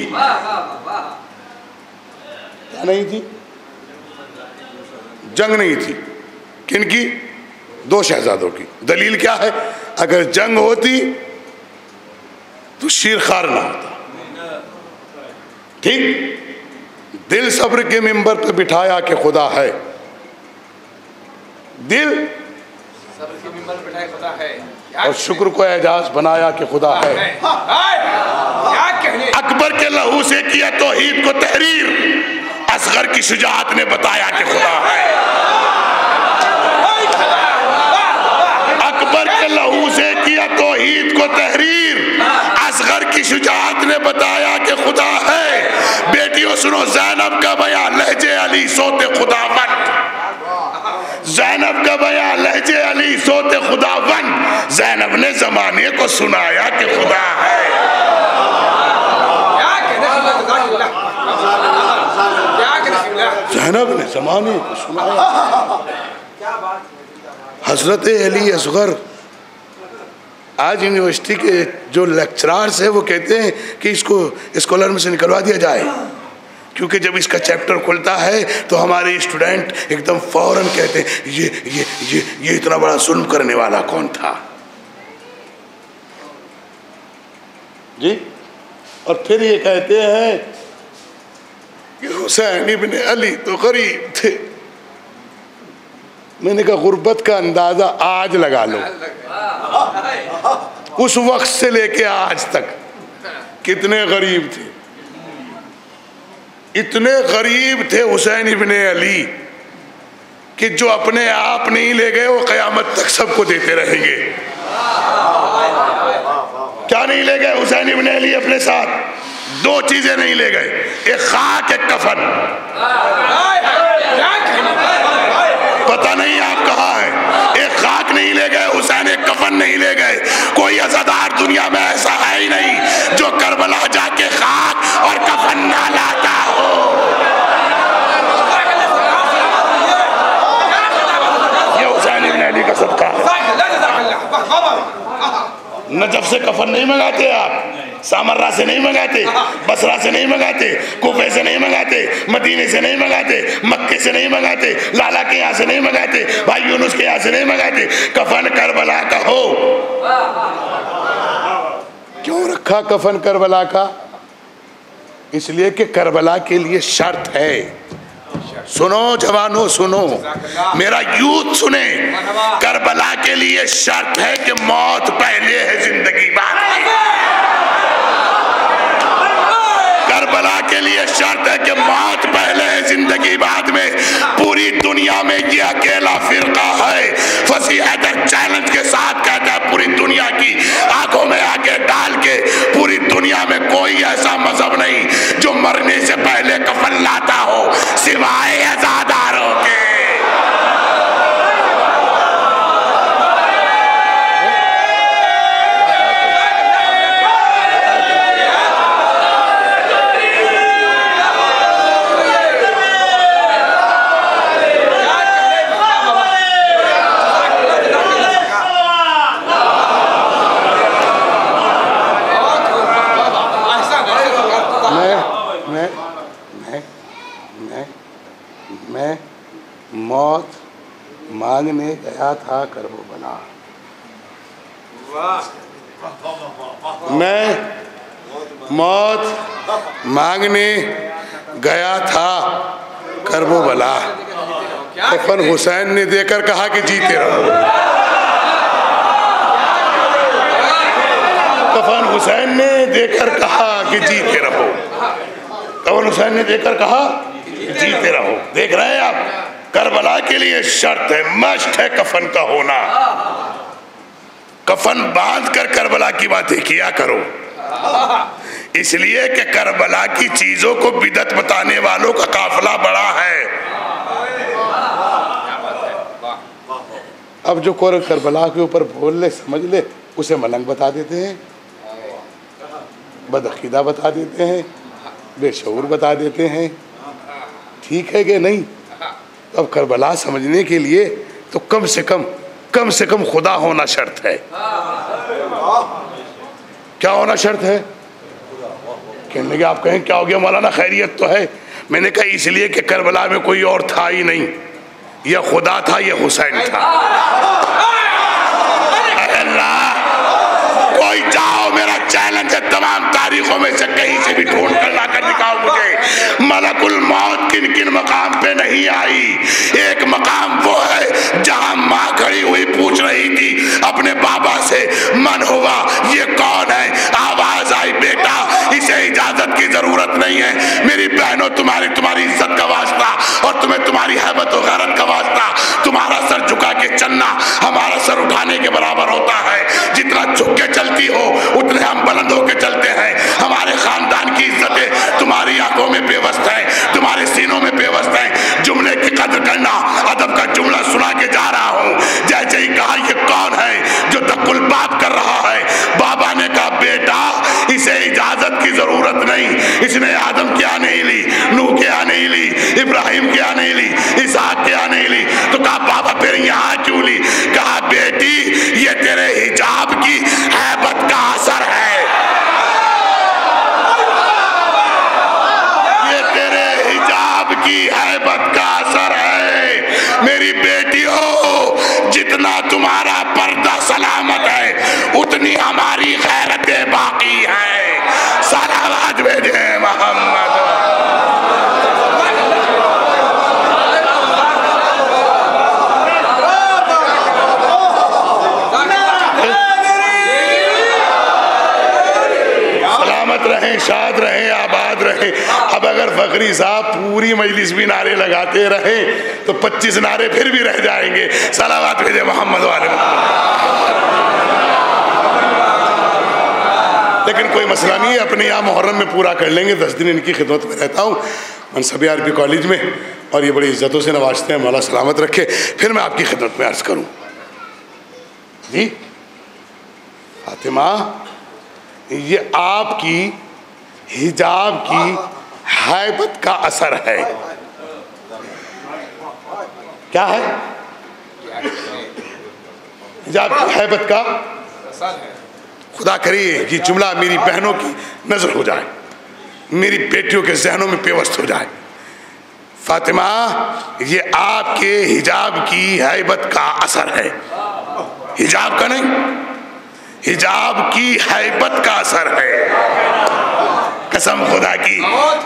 नहीं थी, जंग नहीं थी। किनकी? दो शहजादों की। दलील क्या है? अगर जंग होती तो शीरखार ना होता। ठीक, दिल सब्र के मिंबर पर बिठाया कि खुदा है। दिल सब्र के मिंबर बिठाया खुदा है और शुक्र को एजाज बनाया कि खुदा है। अकबर के लहू से किया तौहीद को तहरीर, असगर की शुजाअत ने बताया कि खुदा है। अकबर के लहू से किया तौहीद को तहरीर, असगर की शुजाअत ने बताया कि खुदा है। बेटियों सुनो ज़ैनब का बयां लहजे अली सोते खुदावंद, ज़ैनब का बयां लहजे अली सोते खुदावंद। ज़ैनब ने जमाने को सुनाया कि खुदा है। ज़ैनब ने जमाने को सुनाया। हजरत अली असगर आज यूनिवर्सिटी के जो लेक्चरार्स हैं वो कहते हैं कि इसको स्कॉलर में से निकलवा दिया जाए, क्योंकि जब इसका चैप्टर खुलता है तो हमारे स्टूडेंट एकदम फौरन कहते हैं ये इतना बड़ा जुल्म करने वाला कौन था जी। और फिर ये कहते हैं कि हुसैन इब्ने अली तो गरीब थे। मैंने कहा गुर्बत का अंदाज़ा आज लगा लो, उस वक्त से लेके आज तक कितने गरीब थे। इतने गरीब थे हुसैन इब्ने अली कि जो अपने आप नहीं ले गए वो क़यामत तक सबको देते रहेंगे। क्या नहीं ले गए हुसैन इब्ने अली अपने साथ? दो चीजें नहीं ले गए, एक खाक एक कफन। पता नहीं आप कहाँ हैं। एक खाक नहीं ले गए हुसैन, एक कफन नहीं ले गए। कोई अज़ादार दुनिया में ऐसा है ही नहीं जो करबला जाके खाक और कफन ना लाता हो। ये हुसैन इब्न अली का सदका है। नजफ से कफन नहीं मंगाते आप, सामर्रा से नहीं मंगाते, बसरा से नहीं मंगाते, कोफे से नहीं मंगाते, मदीने से नहीं मंगाते, मक्के से नहीं मंगाते, लाला के यहाँ से नहीं मंगाते, भाई यूनुस के यहाँ से नहीं मंगाते। कफन करबला का हो। क्यों रखा कफन करबला का? इसलिए कि करबला के लिए शर्त है। सुनो जवानों सुनो, मेरा यूथ सुने, करबला के लिए शर्त है कि मौत पहले है जिंदगी बाद है। करबला के लिए शर्त है कि मौत पहले है जिंदगी बाद में। पूरी दुनिया में ये अकेला फिरका है फसी हैदर चैलेंज के साथ कहता है, पूरी दुनिया की आंखों में आके डाल के पूरी दुनिया में कोई ऐसा मजहब नहीं जो मरने से पहले कफन लाता हो सिवाय अज़ादारों के। मांगने गया था करबला, मैं मौत मांगने गया था करबला, कफन हुसैन ने देकर कहा कि जीते रहो। कफन हुसैन ने देकर कहा कि जीते रहो। कफन हुसैन ने देकर कहा जीते रहो। देख रहे हैं आप, करबला के लिए शर्त है, मस्ट है कफन का होना। कफन बांध कर करबला की बातें किया करो, इसलिए कि करबला की चीजों को बिदत बताने वालों का काफिला बड़ा है। अब जो करबला के ऊपर बोल ले समझ ले उसे मलंग बता देते हैं, बदअकीदा बता देते हैं, बेशऊर बता देते हैं। ठीक है कि नहीं? अब करबला समझने के लिए तो कम से कम खुदा होना शर्त है। क्या होना शर्त है? कहने के आप कहें क्या हो गया मौलाना, खैरियत तो है। मैंने कहा इसलिए कि करबला में कोई और था ही नहीं, यह खुदा था, यह हुसैन था। अरे अल्लाह, कोई जाओ, मेरा चैलेंज है, तमाम तारीखों में से कहीं से भी ढूंढ कर ला कर दिखाओ मुझे मलकुल मौत किन किन मकाम पे नहीं आई। एक मकाम वो है जहाँ माँ खड़ी हुई पूछ रही थी अपने बाबा से, मन हुआ ये कौन है, आवाज आई बेटा इसे इजाजत की जरूरत नहीं है। मेरी बहनों, तुम्हारी इज्जत का वास्ता और तुम्हें तुम्हारी हैबत और गैरत का वास्ता, तुम्हारा सर झुका के चलना हमारा सर उठाने के बराबर होता है। जितना झुक के चलती हो उतने हम बुलंद होकर चलते हैं। हमारे खानदान की इज्जतें तुम्हारी आंखों में बेवस्त है, तुम्हारे सीनों में बेवस्त है। जुमले की कदर करना, अदब का जुमला सुना के जा रहा हूँ। जैसे ही कहा ये कौन है जो तकुल बाप कर रहा है, बाबा ने कहा बेटा इसे इजाजत की जरूरत नहीं। इसने आदम की आ नहीं ली, नूह की आ नहीं ली, इब्राहिम की आ नहीं ली, इसहाक की आ नहीं ली, तो कहा बाबा फिर यहाँ क्यों ली? कहा बेटी ये तेरे हिजाब की हैबत का असर है, ये तेरे हिजाब की हैबत का असर है। मेरी बेटियों, जितना तुम्हारा पर्दा सलामत है उतनी हमारी खैरतें बाकी हैं। सलावत भेजे मोहम्मद। सलामत रहें, शाद रहें, आबाद रहें। अब अगर फखरी साहब पूरी मजलिस भी नारे लगाते रहे तो 25 नारे फिर भी रह जाएंगे। सलावत भेजे मोहम्मद वाले। लेकिन कोई मसला नहीं है, अपने यहाँ मुहर्रम में पूरा कर लेंगे। 10 दिन इनकी खिदमत में रहता हूँ मनसब अरबी कॉलेज में, और ये बड़ी इज्जतों से नवाजते हैं, मौला सलामत रखे। फिर मैं आपकी खिदमत में अर्ज करूँ। जी फातिमा, ये आपकी हिजाब की हैबत का असर है। क्या है? हिजाब की हैबत का असर है। खुदा करिए ये जुमला मेरी बहनों की नज़र हो जाए, मेरी बेटियों के जहनों में पेवस्त हो जाए। फातिमा, ये आपके हिजाब की हैबत का असर है, हिजाब का नहीं, हिजाब की हैबत का असर है। कसम खुदा की।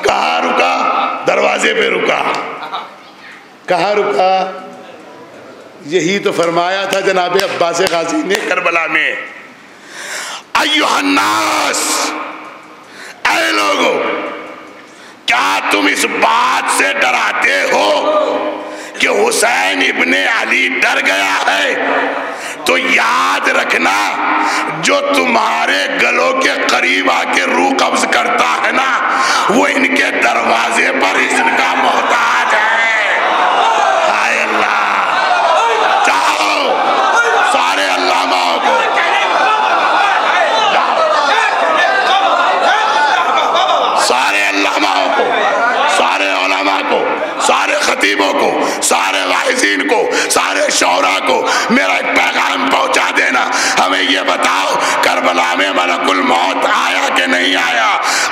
कहाँ रुका? दरवाजे पे रुका। कहाँ रुका? यही तो फरमाया था जनाब अब्बास गाजी ने करबला में, अय्युहन्नास, ऐ लोगों, क्या तुम इस बात से डराते हो कि हुसैन इब्ने अली डर गया है? तो याद रखना, जो तुम्हारे गलों के करीब आके रूह कब्ज करता है ना, वो इनके दरवाजे पर इसका मोहताज है। हाय अल्लाह, चाहो सारे अल्लामाओं को, सारे खतीबों को, सारे वाइजीन को, सारे शौरा को मेरा एक पैगाम पहुंचा देना। हमें ये बताओ करबला में मलकुल मौत आया कि नहीं आया?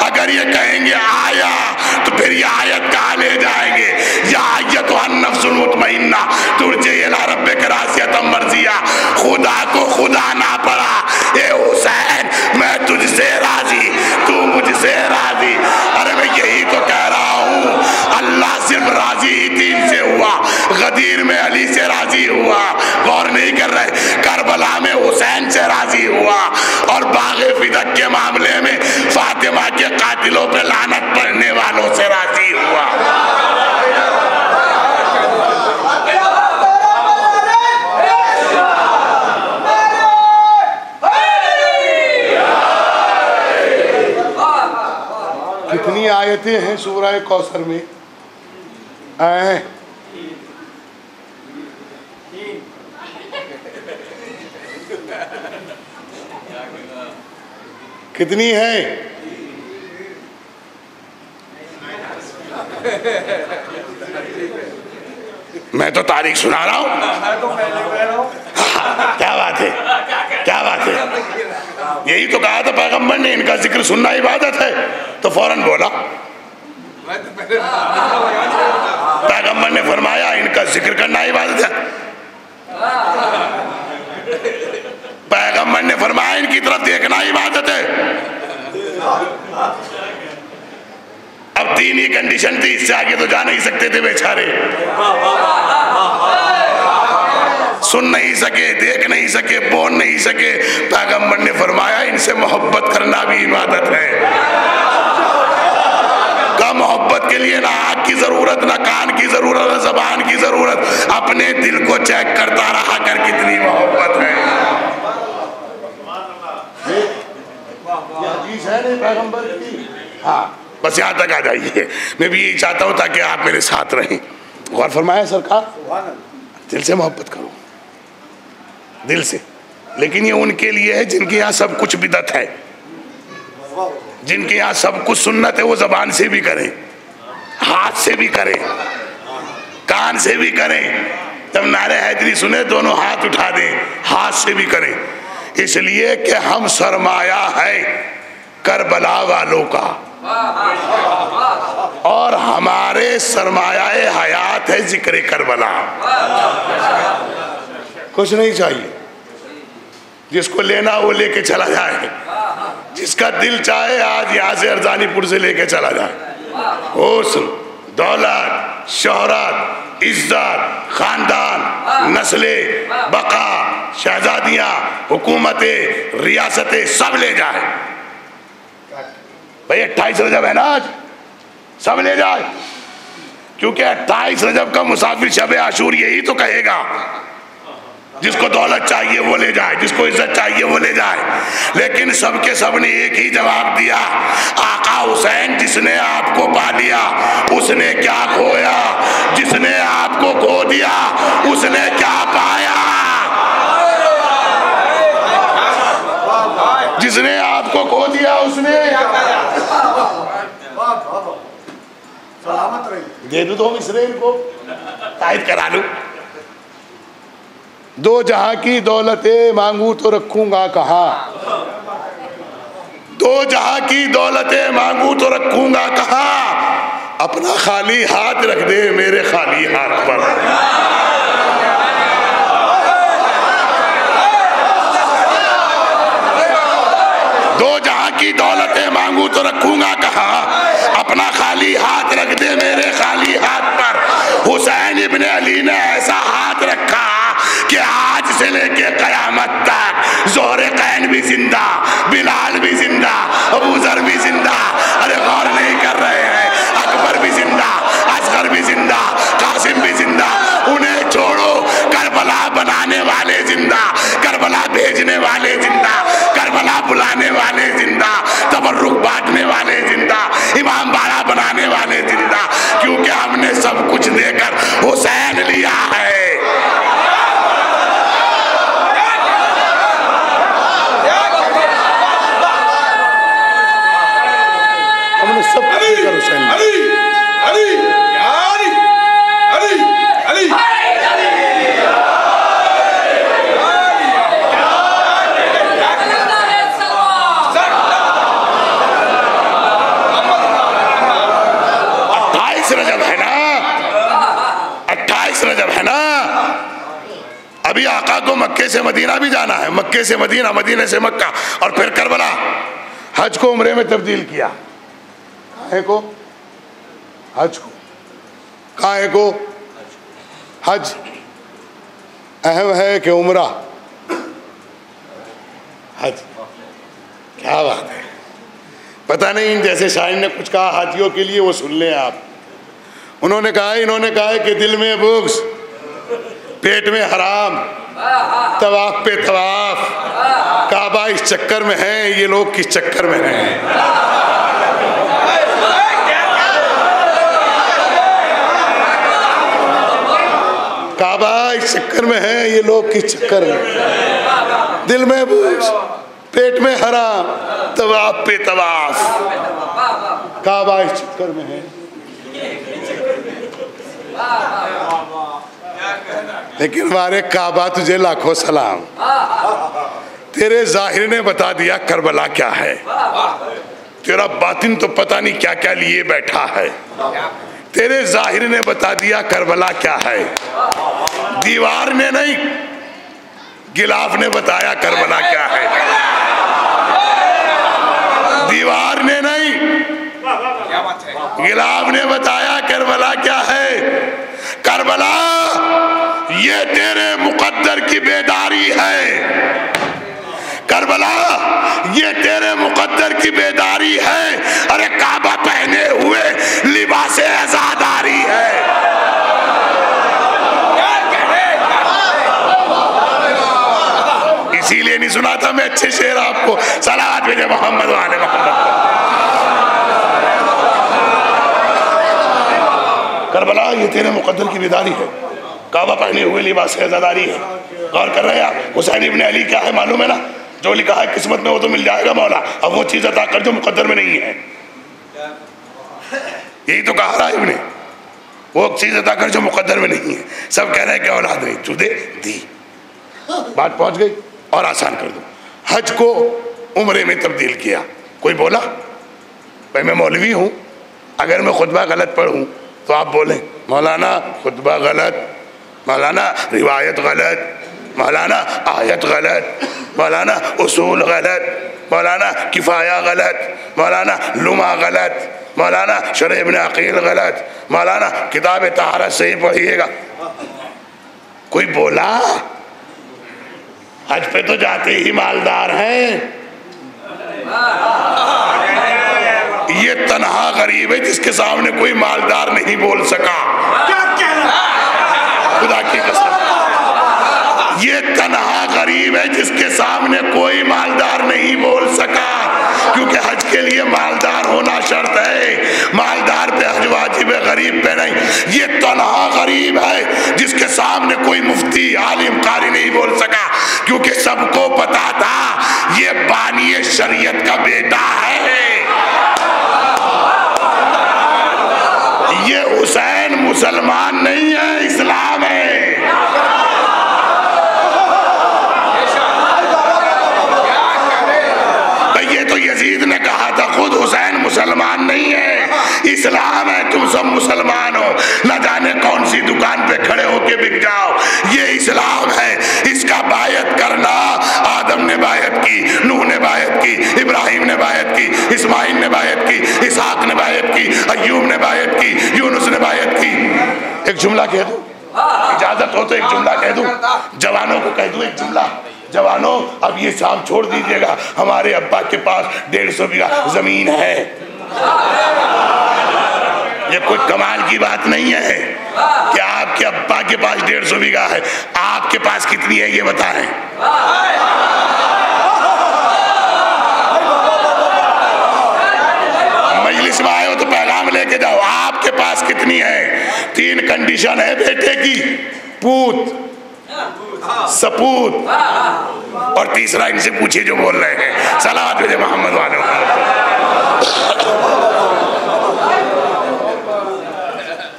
अगर ये कहेंगे आया तो फिर ये आयत कहाँ ले जाएंगे? या आयत नफ्सुल मुतमइन्ना तुरजी इला रब्बिक राज़ियतम मर्ज़िया, खुदा को खुदा ना पड़ा, ए हुसैन मैं तुझसे राजी, तू मुझसे राजी। अरे मैं यही तो कह रहा हूँ, अल्लाह सिर्फ राजी ही 3 से हुआ, गदीर में अली से राजी हुआ, गौर नहीं कर रहे, करबला में हुसैन से राजी हुआ, और बाग़े फिदक के मामले में फातिमा के कातिलों पे लानत पढ़ने वालों से राजी हुआ। कितनी आयतें हैं सूरह कौसर में? कितनी है? मैं तो तारीख सुना रहा हूं। क्या बात है, क्या बात है। यही तो कहा था पैगंबर ने, इनका जिक्र सुनना इबादत है, तो फौरन बोला पैगम्बर ने फरमाया इनका जिक्र करना इबादत है। पैगम्बर ने फरमाया इनकी तरफ देखना इबादत है। अब तीन ही कंडीशन थी, इससे आगे तो जा नहीं सकते थे बेचारे, सुन नहीं सके, देख नहीं सके, बोल नहीं सके। पैगंबर ने फरमाया इनसे मोहब्बत करना भी इबादत है। का मोहब्बत के लिए ना आँख की जरूरत, ना कान की जरूरत, ना जबान की जरूरत, अपने दिल को चेक करता रहा कर कितनी मोहब्बत है। पैगंबर की हाँ, बस यहाँ तक आ जाइए। मैं भी यही चाहता हूँ ताकि आप मेरे साथ रहें। गौर फरमाया सरकार, दिल से मोहब्बत करो, दिल से। लेकिन ये उनके लिए है जिनके यहाँ सब कुछ बिदअत है, जिनके यहाँ सब कुछ सुन्नत है। वो जबान से भी करें, हाथ से भी करें, कान से भी करें। जब नारे हैदरी सुने दोनों हाथ उठा दें, हाथ से भी करें, इसलिए कि हम सरमाया है करबला वालों का, और हमारे सरमायाए हयात है जिक्र करबला। कुछ नहीं चाहिए, जिसको लेना वो लेके चला जाए, जिसका दिल चाहे आज यहाँ से अर्जानीपुर से लेके चला जाए। हुस्न, दौलत, शोहरत, इज्जत, खानदान, नस्ले बका, शहजादियाँ, हुकूमतें, रियासतें सब ले जाए भाई। 28 रजब है ना आज, सब ले जाए, क्योंकि 28 रजब का मुसाफिर शब आशूर यही तो कहेगा। जिसको दौलत चाहिए वो ले जाए, जिसको इज्जत चाहिए वो ले जाए। लेकिन सबके सब ने एक ही जवाब दिया, आका हुसैन जिसने आपको पा लिया उसने क्या खोया, जिसने आपको खो दिया उसने क्या पाया। जिसने आपको खो दिया उसने दे दूं तो इसराइल को तायद करा लूं। दो जहां की दौलतें मांगू तो रखूंगा कहाँ, दो जहां की दौलतें मांगू तो रखूंगा कहाँ, अपना खाली हाथ रख दे मेरे खाली हाथ पर। दो जहां की दौलतें मांगू तो रखूंगा कहाँ, अपना खाली हाथ रख दे मेरे खाली हाथ पर। हुसैन इब्ने अली ने ऐसा हाथ रखा कि आज से लेके कयामत तक जोहरे कैन भी जिंदा, बिलाल भी जिंदा, अबूजर भी जिंदा। अरे गौर नहीं कर रहे हैं, अकबर भी जिंदा, असगर भी जिंदा, कासिम भी जिंदा। उन्हें छोड़ो, करबला बनाने वाले जिंदा, करबला भेजने वाले जिंदा, करबला बुलाने वाले जिंदा, तबर्रुक बांटने वाले जिंदा, इमाम बाड़ा बनाने वाले जिंदा। क्योंकि हमने सब कुछ देकर हुसैन लिया है। आका को मक्के से मदीना भी जाना है, मक्के से मदीना, मदीने से मक्का, और फिर करबला। हज को उम्रे में तब्दील किया, काहे को हज, को काहे को हज अहम है कि उम्रा। हज, क्या बात है। पता नहीं जैसे शायर ने कुछ कहा हाथियों के लिए, वो सुन लें आप। उन्होंने कहा, इन्होंने कहा कि दिल में बुग्स, पेट में हराम, तवाफ पे तवाफ, काबा इस चक्कर में है, ये लोग किस चक्कर में हैं। काबा इस चक्कर में है, ये लोग किस चक्कर में। दिल में बुग़्ज़, पेट में हराम, तवाफ पे तवाफ, काबा इस चक्कर में है। लेकिन वारे काबा तुझे लाखों सलाम, तेरे जाहिर ने बता दिया करबला क्या है, तेरा बातिन तो पता नहीं क्या क्या लिए बैठा है, तेरे जाहिर ने बता दिया करबला क्या है। दीवार ने नहीं, गिलाफ ने बताया करबला क्या है। दीवार ने नहीं, गिलाफ ने बताया करबला क्या है। करबला ये तेरे मुकद्दर की बेदारी है। करबला ये तेरे मुकद्दर की बेदारी है। अरे काबा पहने हुए लिबासे आजादारी है। इसीलिए नहीं सुना था मैं अच्छे शेर आपको, सलात भेजे मोहम्मद वाले मोहम्मद। करबला ये तेरे मुकद्दर की बेदारी है, काबा पहने हुए लिबासे आजादारी है। गौर कर रहे हैं आप, हुसैन इब्न अली क्या है मालूम है ना, जो लिखा है किस्मत में वो तो मिल जाएगा मौला, अब वो चीज अता कर जो मुकद्दर में नहीं है। यही तो कहा राहिब ने, वो चीज अता कर जो मुकद्दर में नहीं है। सब कह रहे हैं कि औलाद नहीं, तू दे दी, बात पहुंच गई। और आसान कर दो, हज को उम्रे में तब्दील किया। कोई बोला भाई मैं मौलवी हूँ, अगर मैं खुतबा गलत पढ़ूँ तो आप बोलें मौलाना खुतबा गलत, मौलाना रिवायत गलत, मौलाना आयत गलत, मौलाना उसूल गलत, मौलाना किफ़ाया गलत, मौलाना लुमा गलत, मौलाना शरह इब्न अकील गलत, मौलाना किताब तहारत से ही पढ़िएगा। कोई बोला? हज पे तो जाते ही मालदार हैं। ये तनहा गरीब है जिसके सामने कोई मालदार नहीं बोल सका। खुदा की कसम, ये तनहा गरीब है जिसके सामने कोई मालदार नहीं बोल सका, क्योंकि हज के लिए मालदार होना शर्त है। मालदार पे हज वाजिब है, गरीब पे नहीं। ये तनहा गरीब है जिसके सामने कोई मुफ्ती आलिम कारी नहीं बोल सका, क्योंकि सबको पता था ये बानी शरीयत का बेटा है। ये हुसैन मुसलमान नहीं है, इस्लाम है। यजीद ने कहा था खुद हुसैन मुसलमान नहीं है, इस्लाम है। तुम सब मुसलमान हो, न जाने कौन सी दुकान पे खड़े होके बिक जाओ, ये इस्लाम है। इसका बायत करना, आदम ने बायत की, नूह ने बायत की, इब्राहिम ने बायत की, इस्माइल ने बायत की, इसहाक ने बायत की, अय्यूब ने बायत की, यूनुस ने बायत की। एक जुमला कह दूं, इजाजत हो तो एक जुमला कह दूं, जवानों को कह दूं एक जुमला। जवानों अब ये शाम छोड़ दीजिएगा, हमारे अब्बा के पास 150 बीघा जमीन है। ये कोई कमाल की बात नहीं है कि आपके अब्बा के पास 150 बीघा है, आपके पास कितनी है ये बताएं। मजलिस में आए हो तो पैगाम लेके जाओ, आपके पास कितनी है। 3 कंडीशन है बेटे की, पूत, सपूत और तीसरा इनसे पूछिए जो बोल रहे हैं। सलावत भेजे मोहम्मद वाले।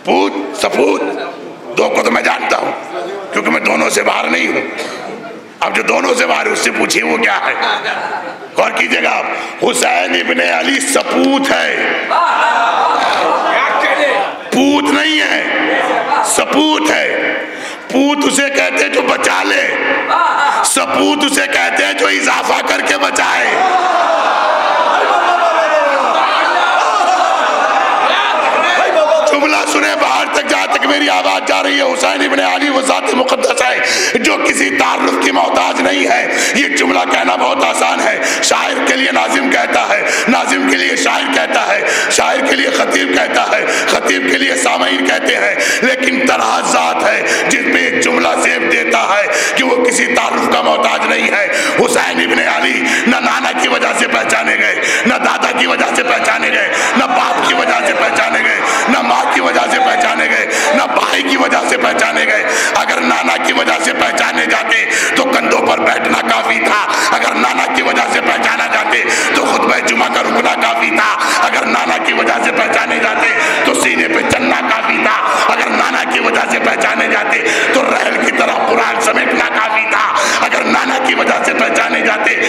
पूत सपूत 2 को तो मैं जानता हूं, क्योंकि मैं दोनों से बाहर नहीं हूं। अब जो दोनों से बाहर है उससे पूछिए वो क्या है। गौर कीजिएगा आप, हुसैन इब्ने अली सपूत है, पूत नहीं है, सपूत है। पूत उसे कहते हैं जो बचा ले, सपूत उसे कहते हैं जो इजाफा करके बचाए। जुमला सुने बाहर तक, जहाँ तक मेरी आवाज जा रही है, हुसैन इब्ने अली वो जात मुकद्दस है जो किसी तारुफ की मोहताज नहीं है। ये जुमला कहना बहुत आसान है। शायर के लिए नाजिम कहता है, नाजिम के लिए शायर कहता है, शायर के लिए खतीब कहता है, खतीब के लिए सामीन कहते हैं। लेकिन तरह जात है जिसमें एक जुमला सेब देता है कि वो किसी तारुफ का मोहताज नहीं है। हुसैन इब्ने अली न नाना की वजह से पहचाने गए, न दादा की वजह से पहचाने गए, न बाप की वजह से पहचाने गए, न माँ की वजह से पहचाने गए, न भाई की वजह से पहचाने गए। अगर नाना की वजह से पहचाने जाते तो कंधों पर बैठना काफ़ी था। अगर नाना की वजह से पहचाना जाते तो खुतबे जुमा का रुकना काफ़ी था। अगर नाना की वजह से पहचाने जाते तो सीने पे चलना काफ़ी था। अगर नाना की वजह से पहचाने जाते तो रहल की तरह कुरान समेटना काफ़ी था। अगर नाना की वजह से पहचाने जाते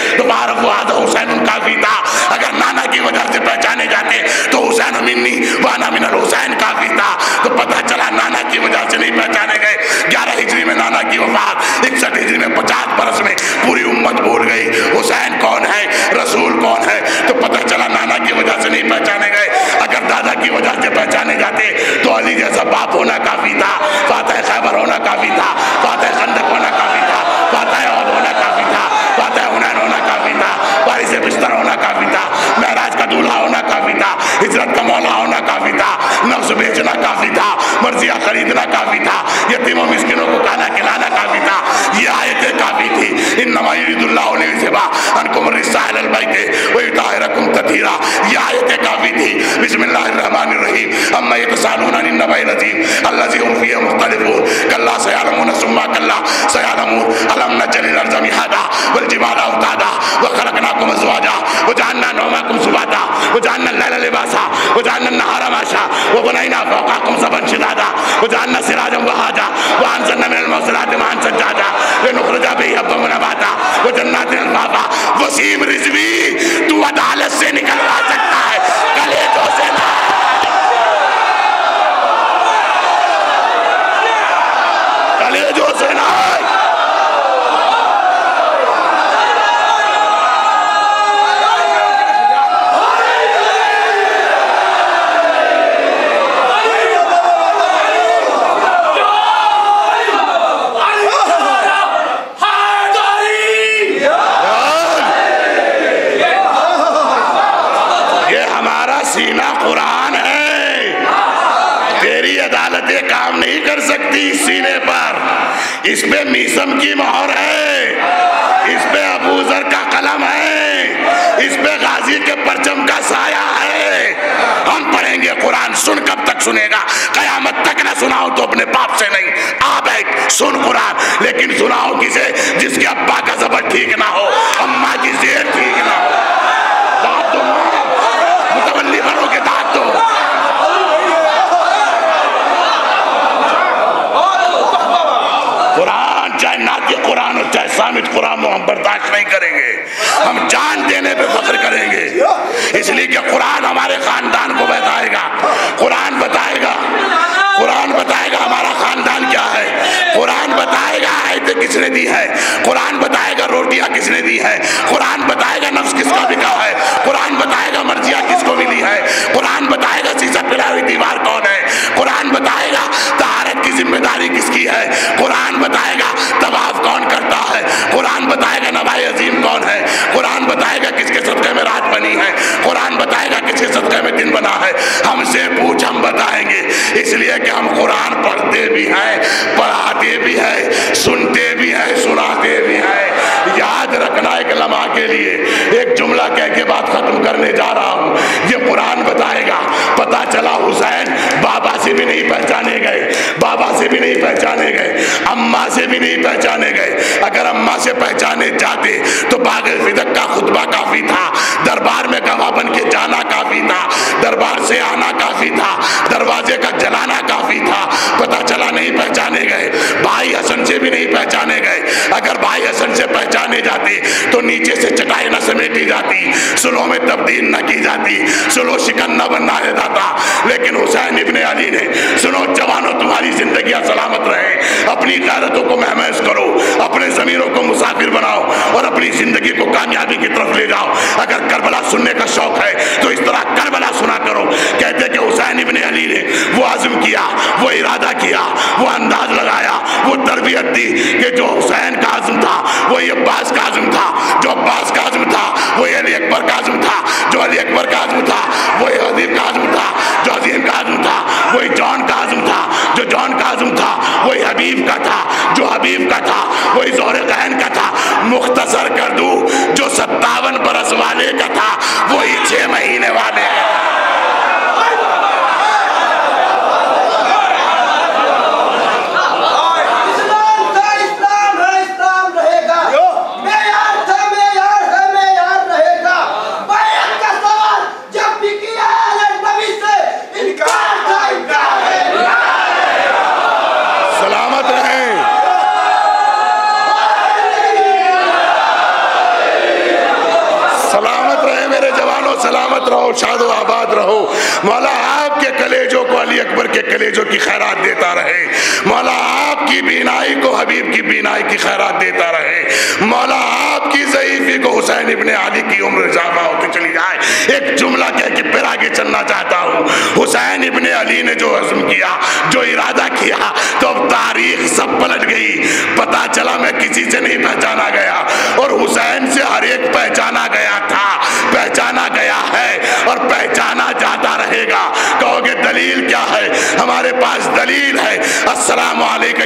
अस्सलाम वालेकुम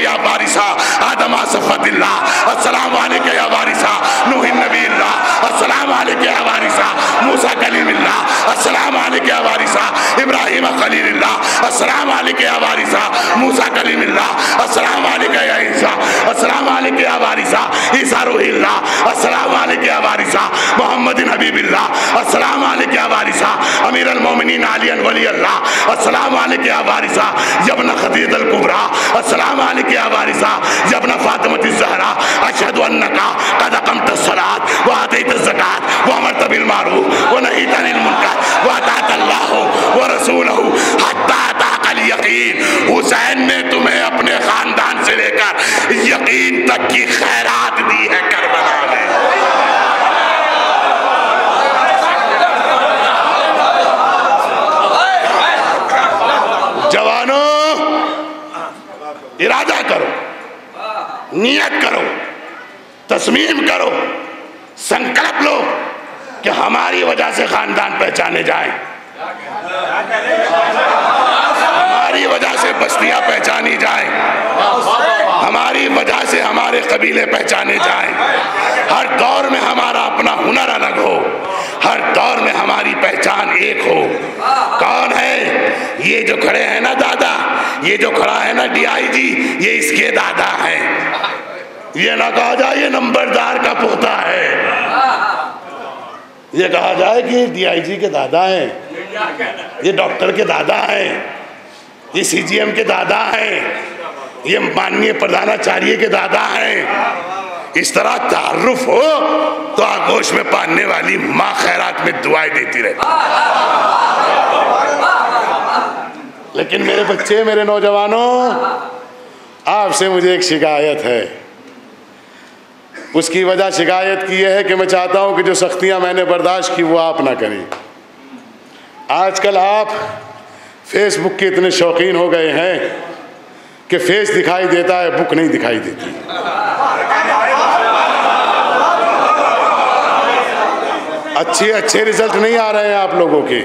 या वारिसा आदम आसफ़तिल्लाह, अस्सलाम वालेकुम या वारिसा अस्सलामु अलैका या वारिसा अमीरुल मोमिनीन अली वली अल्लाह, अस्सलामु अलैका या वारिसा यब्ना खदीजतुल कुबरा, अस्सलामु अलैका या वारिसा यब्ना फातिमतुज़ ज़हरा, अशहदु अन्नका क़द अक़मतस सलात व आतैतज़ ज़कात व अमरत बिल मारूफ व नहयत अनिल मुनकर व अताकल्लाह व रसूलहु हत्ता अताकल यक़ीन। हुसैन ने तुम्हें अपने खानदान से लेकर यकीन तक की खैरात दी है करबला में। जवानों, इरादा करो, नियत करो, तस्मीम करो, संकल्प लो कि हमारी वजह से खानदान पहचाने जाए, हमारी वजह से बस्तियां पहचानी जाए, हमारी वजह से हमारे कबीले पहचाने जाए। हर दौर में हमारा अपना हुनर अलग हो, हर दौर में हमारी पहचान एक हो। कौन है ये जो खड़े हैं ना दादा, ये जो खड़ा है ना DIG, ये इसके दादा हैं। ये ना कहा जाए ये नंबरदार का पोता है, ये कहा जाए कि DIG के दादा हैं, ये डॉक्टर के दादा हैं, ये CGM के दादा हैं, ये माननीय प्रधानाचार्य के दादा हैं। इस तरह तारुफ हो तो आगोश में पालने वाली माँ खैरात में दुआएं देती रहती। लेकिन मेरे बच्चे, मेरे नौजवानों, आपसे मुझे एक शिकायत है। उसकी वजह शिकायत की है कि मैं चाहता हूं कि जो सख्तियां मैंने बर्दाश्त की वो आप ना करें। आजकल आप फेसबुक के इतने शौकीन हो गए हैं कि फेस दिखाई देता है, बुक नहीं दिखाई देती। अच्छे रिजल्ट नहीं आ रहे हैं आप लोगों के,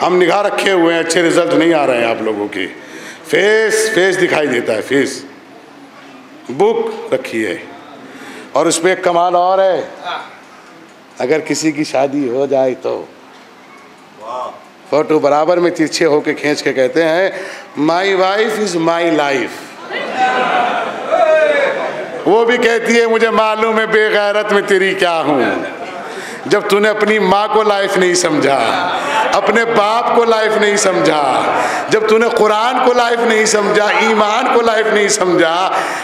हम निगाह रखे हुए हैं, अच्छे रिजल्ट नहीं आ रहे हैं आप लोगों के। फेस दिखाई देता है, फेस, बुक रखी है। और उस पर एक कमाल और है, अगर किसी की शादी हो जाए तो फोटो बराबर में तिरछे होके खींच के कहते हैं my wife is my life. वो भी कहती है मुझे मालूम है बेगैरत में तेरी क्या हूँ, जब तूने अपनी माँ को लाइफ नहीं समझा, अपने बाप को लाइफ नहीं समझा, जब तूने कुरान को लाइफ नहीं समझा, ईमान को लाइफ नहीं समझा,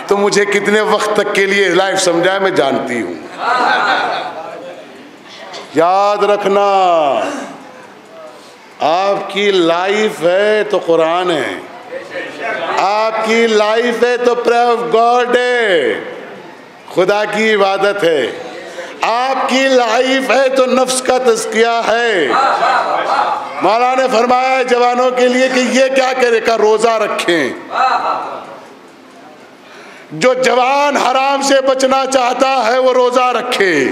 तो मुझे कितने वक्त तक के लिए लाइफ समझा है मैं जानती हूँ। याद रखना, आपकी लाइफ है तो कुरान है, आपकी लाइफ है तो प्रेयर ऑफ गॉड है, खुदा की इबादत है, आपकी लाइफ है तो नफ्स का तज़किया है। मौलाना ने फरमाया है जवानों के लिए कि ये क्या करे का रोज़ा रखें। जो जवान हराम से बचना चाहता है वो रोज़ा रखे,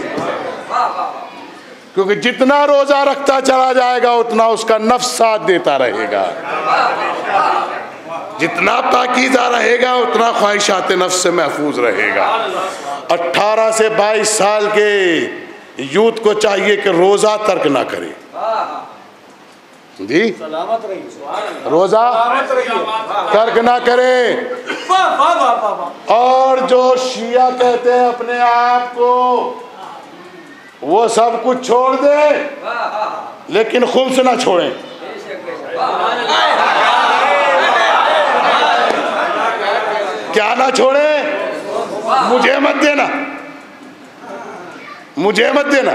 क्योंकि जितना रोज़ा रखता चला जाएगा उतना उसका नफ्स साथ देता रहेगा, जितना पाकीज़ा रहेगा उतना ख्वाहिशात नफ्स से महफूज रहेगा। 18 से 22 साल के यूथ को चाहिए कि रोज़ा तर्क ना करे जी, रोज़ा तर्क ना करे। और जो शिया कहते हैं अपने आप को, वो सब कुछ छोड़ दे लेकिन खुम्स ना छोड़ें। क्या ना छोड़े? मुझे मत देना, मुझे मत देना,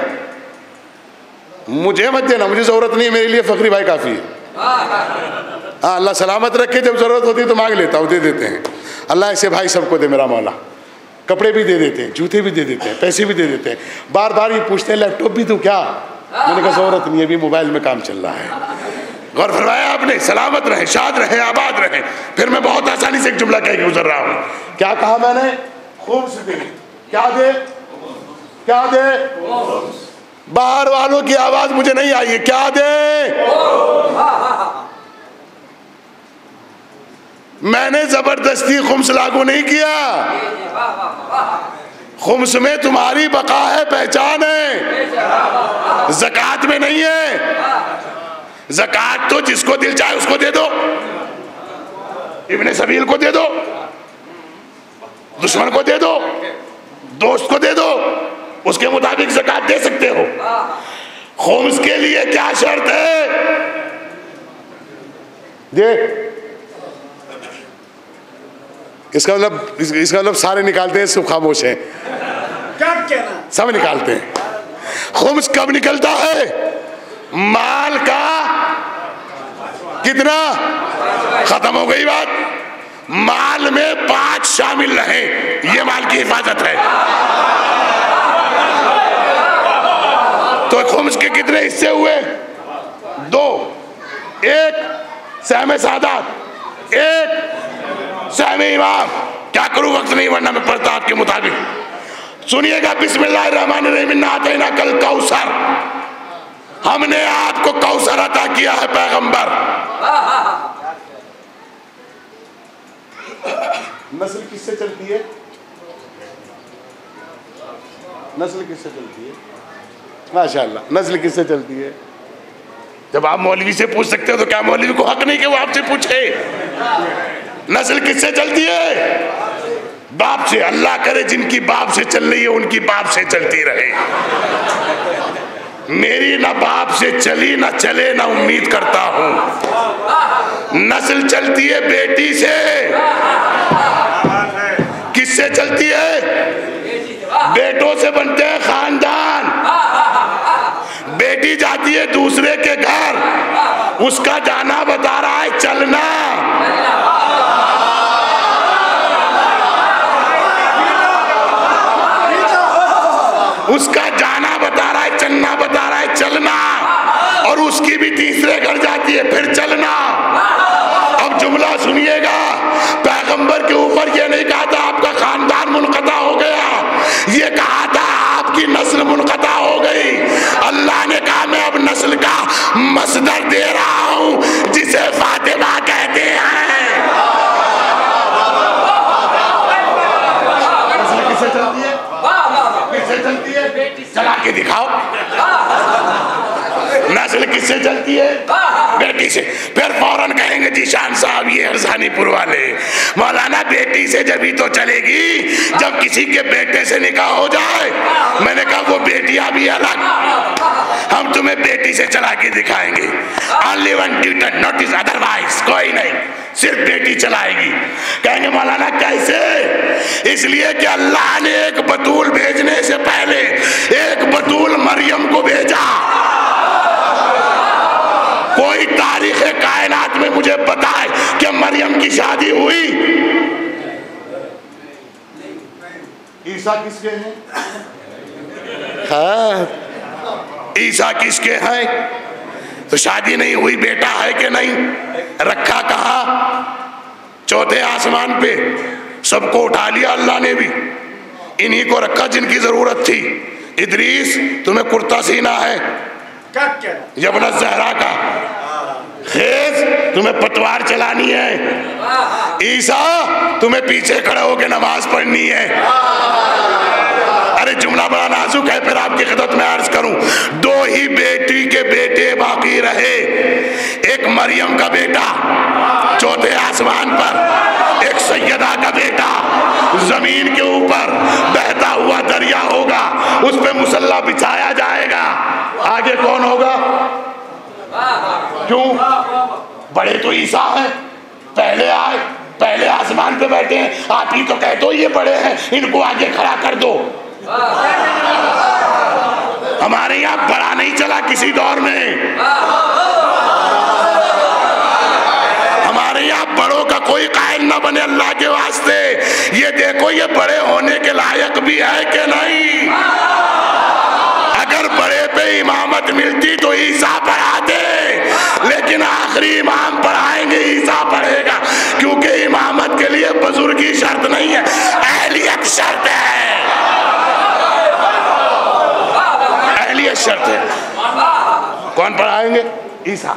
मुझे मत देना, मुझे जरूरत नहीं, मेरे लिए फखरी भाई काफी है। हाँ, अल्लाह सलामत रखे, जब जरूरत होती है तो मांग लेता हूँ, दे देते हैं। अल्लाह ऐसे भाई सबको दे मेरा मौला। कपड़े भी दे देते हैं, जूते भी दे देते हैं, पैसे भी दे देते हैं। बार बार ये पूछते हैं लैपटॉप भी दूं क्या? मैंने कहा जरूरत नहीं है, अभी मोबाइल में काम चल रहा है। गौर फरमाया आपने, सलामत रहे, शाद रहे, आबाद रहे। फिर मैं बहुत आसानी से एक जुमला कह के गुजर रहा हूँ। क्या कहा मैंने? खूब से दे, क्या दे, क्या दे। बाहर वालों की आवाज मुझे नहीं आई है, क्या दे। मैंने जबरदस्ती खुम्स लागू नहीं किया, खुम्स में तुम्हारी बका है, पहचान है, ज़कात में नहीं है। ज़कात तो जिसको दिल चाहे उसको दे दो, इब्ने सबील को दे दो, दुश्मन को दे दो, दोस्त को दे दो, उसके मुताबिक ज़कात दे सकते हो। खुम्स के लिए क्या शर्त है? ये इसका मतलब सारे निकालते हैं, सब खामोश हैं, सब निकालते हैं। खुम्स कब निकलता है? माल का कितना? खत्म हो गई बात। माल में 5 शामिल रहे, ये माल की हिफाजत है। तो खुम्स के कितने हिस्से हुए? 2, एक सहमे सादात, एक सहमे इमाम। क्या करूं, वक्त नहीं वरना मैं पढ़ता आपके मुताबिक। सुनिएगा, बिस्मिल्लाहिर्रहमानिर्रहीम, आतैना कल कौसर, हमने आपको कौसर अता किया है पैगंबर। नस्ल किससे चलती है? नस्ल किससे चलती है? माशाल्लाह, नस्ल किससे चलती है? जब आप मौलवी से पूछ सकते हो तो क्या मौलवी को हक नहीं कि वो आपसे पूछे नस्ल किससे चलती है? बाप से। अल्लाह करे जिनकी बाप से चल रही है उनकी बाप से चलती रहे। मेरी ना बाप से चली ना चले, ना उम्मीद करता हूं। नस्ल चलती है बेटी से। किससे चलती है? बेटों से बनते हैं खानदान। बेटी जाती है दूसरे के घर, उसका जाना बता रहा है चलना। उसका जाना बता रहा है चलना, बता रहा है चलना। और उसकी भी तीसरे घर जाती है फिर चलना। अब जुमला सुनिएगा, पैगंबर के ऊपर ये नहीं कहा था आपका खानदान मुनकता हो गया, ये कहा था आपकी नस्ल मुनकता हो गई। अल्लाह ने कहा मैं अब नस्ल का मसदर दे रहा हूँ जिसे फातिमा कहते हैं। नस्ल किससे चलती है? किससे चलती है? चला के दिखाओ। नस्ल किससे चलती है? बेटी से। फिर फौरन कहेंगे जी शान साहब ये हरसानीपुर वाले। मौलाना बेटी से जभी तो चलेगी जब किसी के बेटे से निकाह हो जाए। मैंने कहा वो बेटियां भी अलग, हम तुम्हें बेटी से चला के दिखाएंगे। Only one tutor, notice otherwise, कोई नहीं, सिर्फ बेटी चलाएगी। कहेंगे मौलाना कैसे? इसलिए कि अल्लाह ने एक बतूल भेजने से पहले एक बतूल मरियम को भेजा। कोई तारीख कायनात में मुझे बताए कि मरियम की शादी हुई? ईसा किसके हैं? हाँ, ईसा किसके हैं? तो शादी नहीं हुई, बेटा है कि नहीं? रखा कहा? चौथे आसमान पे। सबको उठा लिया अल्लाह ने भी, इन्हीं को रखा जिनकी जरूरत थी। इदरीस, तुम्हें कुर्ता सीना है, यबना जहरा का। खेस, तुम्हें पतवार चलानी है। ईसा, तुम्हें पीछे खड़े होकर नमाज पढ़नी है। अरे जुमला बड़ा नाजुक है, फिर आपकी खिदमत में अर्ज करूं, 2 ही बेटी के बेटे बाकी रहे। एक मरियम का बेटा चौथे आसमान पर, एक सैयदा का बेटा जमीन के ऊपर। बहता हुआ दरिया होगा, उस पे मुसल्ला बिछाया जाएगा। आगे कौन होगा? क्यों? बड़े तो ईसा है, पहले आए, पहले आसमान पे बैठे हैं। आप ही तो कहते हो ये बड़े हैं, इनको आगे खड़ा कर दो। हमारे यहाँ बड़ा नहीं चला किसी दौर में। हमारे यहाँ बड़ों का कोई कायल ना बने अल्लाह के वास्ते। ये देखो ये बड़े होने के लायक भी है कि नहीं। अगर बड़े पे इमामत मिलती तो ईसा पढ़ाते, लेकिन आखिरी इमाम पढ़ाएंगे, ईसा पढ़ेगा, क्योंकि इमामत के लिए बुजुर्गी शर्त नहीं है, अहलियत शर्त है। शर्त है। कौन पढ़ाएंगे? ईसा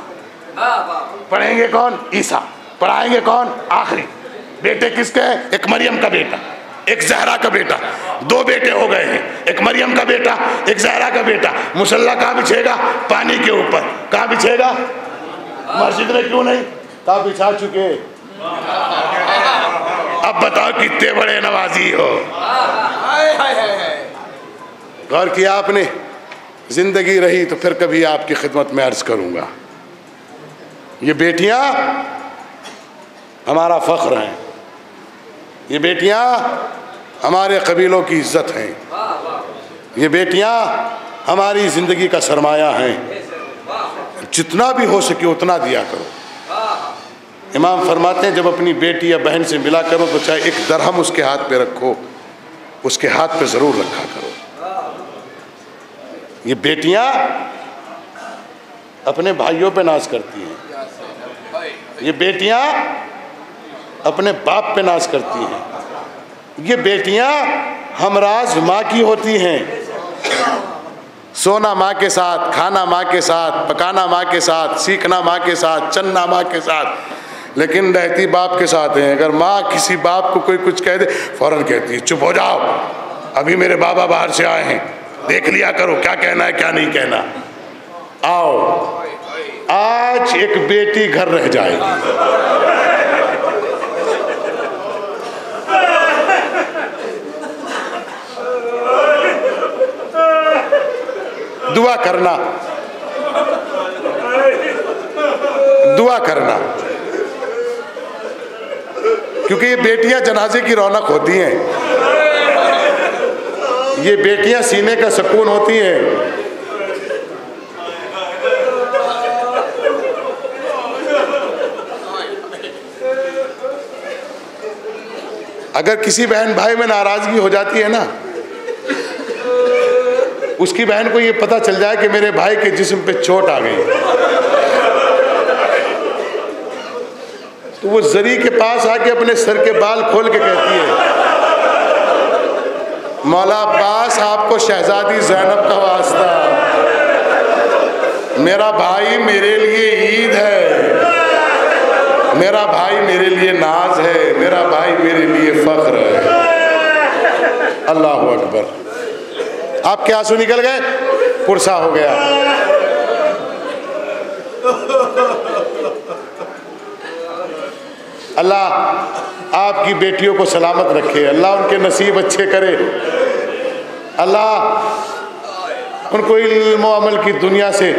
पढ़ेंगे। कौन? ईसा पढ़ाएंगे। कौन? आखिरी बेटे किसके हैं? एक मरियम का बेटा, एक जहरा का बेटा। 2 बेटे हो गए हैं, एक मरियम का बेटा, एक जहरा का बेटा। मुसल्ला कहाँ बिछेगा? पानी के ऊपर। कहाँ बिछेगा? मस्जिद में क्यों नहीं? कहाँ बिछा चुके। अब बताओ कितने बड़े नवाजी हो। गौर किया आपने? ज़िंदगी रही तो फिर कभी आपकी खिदमत में अर्ज़ करूँगा। ये बेटियाँ हमारा फ़ख्र हैं, ये बेटियाँ हमारे कबीलों की इज़्ज़त हैं, ये बेटियाँ हमारी ज़िंदगी का सरमाया हैं। जितना भी हो सके उतना दिया करो। इमाम फरमाते हैं जब अपनी बेटी या बहन से मिला करो तो चाहे एक दरहम उसके हाथ पे रखो, उसके हाथ पे ज़रूर रखा करो। ये बेटियां अपने भाइयों पे नाज करती हैं, ये बेटियां अपने बाप पे नाज करती हैं, ये बेटियां हमराज माँ की होती हैं। सोना माँ के साथ, खाना माँ के साथ, पकाना माँ के साथ, सीखना माँ के साथ, चलना माँ के साथ, लेकिन रहती बाप के साथ हैं। अगर माँ किसी बाप को कोई कुछ कह दे फौरन कहती है चुप हो जाओ, अभी मेरे बाबा बाहर से आए हैं, देख लिया करो क्या कहना है क्या नहीं कहना। आओ आज एक बेटी घर रह जाएगी। दुआ करना, दुआ करना, क्योंकि ये बेटियां जनाजे की रौनक होती हैं, ये बेटियां सीने का सुकून होती हैं। अगर किसी बहन भाई में नाराजगी हो जाती है ना, उसकी बहन को ये पता चल जाए कि मेरे भाई के जिस्म पे चोट आ गई, तो वो जरी के पास आके अपने सर के बाल खोल के कहती है मौला अब्बास आपको शहजादी ज़ैनब का वास्ता, मेरा भाई मेरे लिए ईद है, मेरा भाई मेरे लिए नाज है, मेरा भाई मेरे लिए फख्र है। अल्लाह अकबर, आपके आंसू निकल गए, पुरसा हो गया। अल्लाह आपकी बेटियों को सलामत रखे, अल्लाह उनके नसीब अच्छे करे, अल्लाह उनको इल्म और अमल की दुनिया से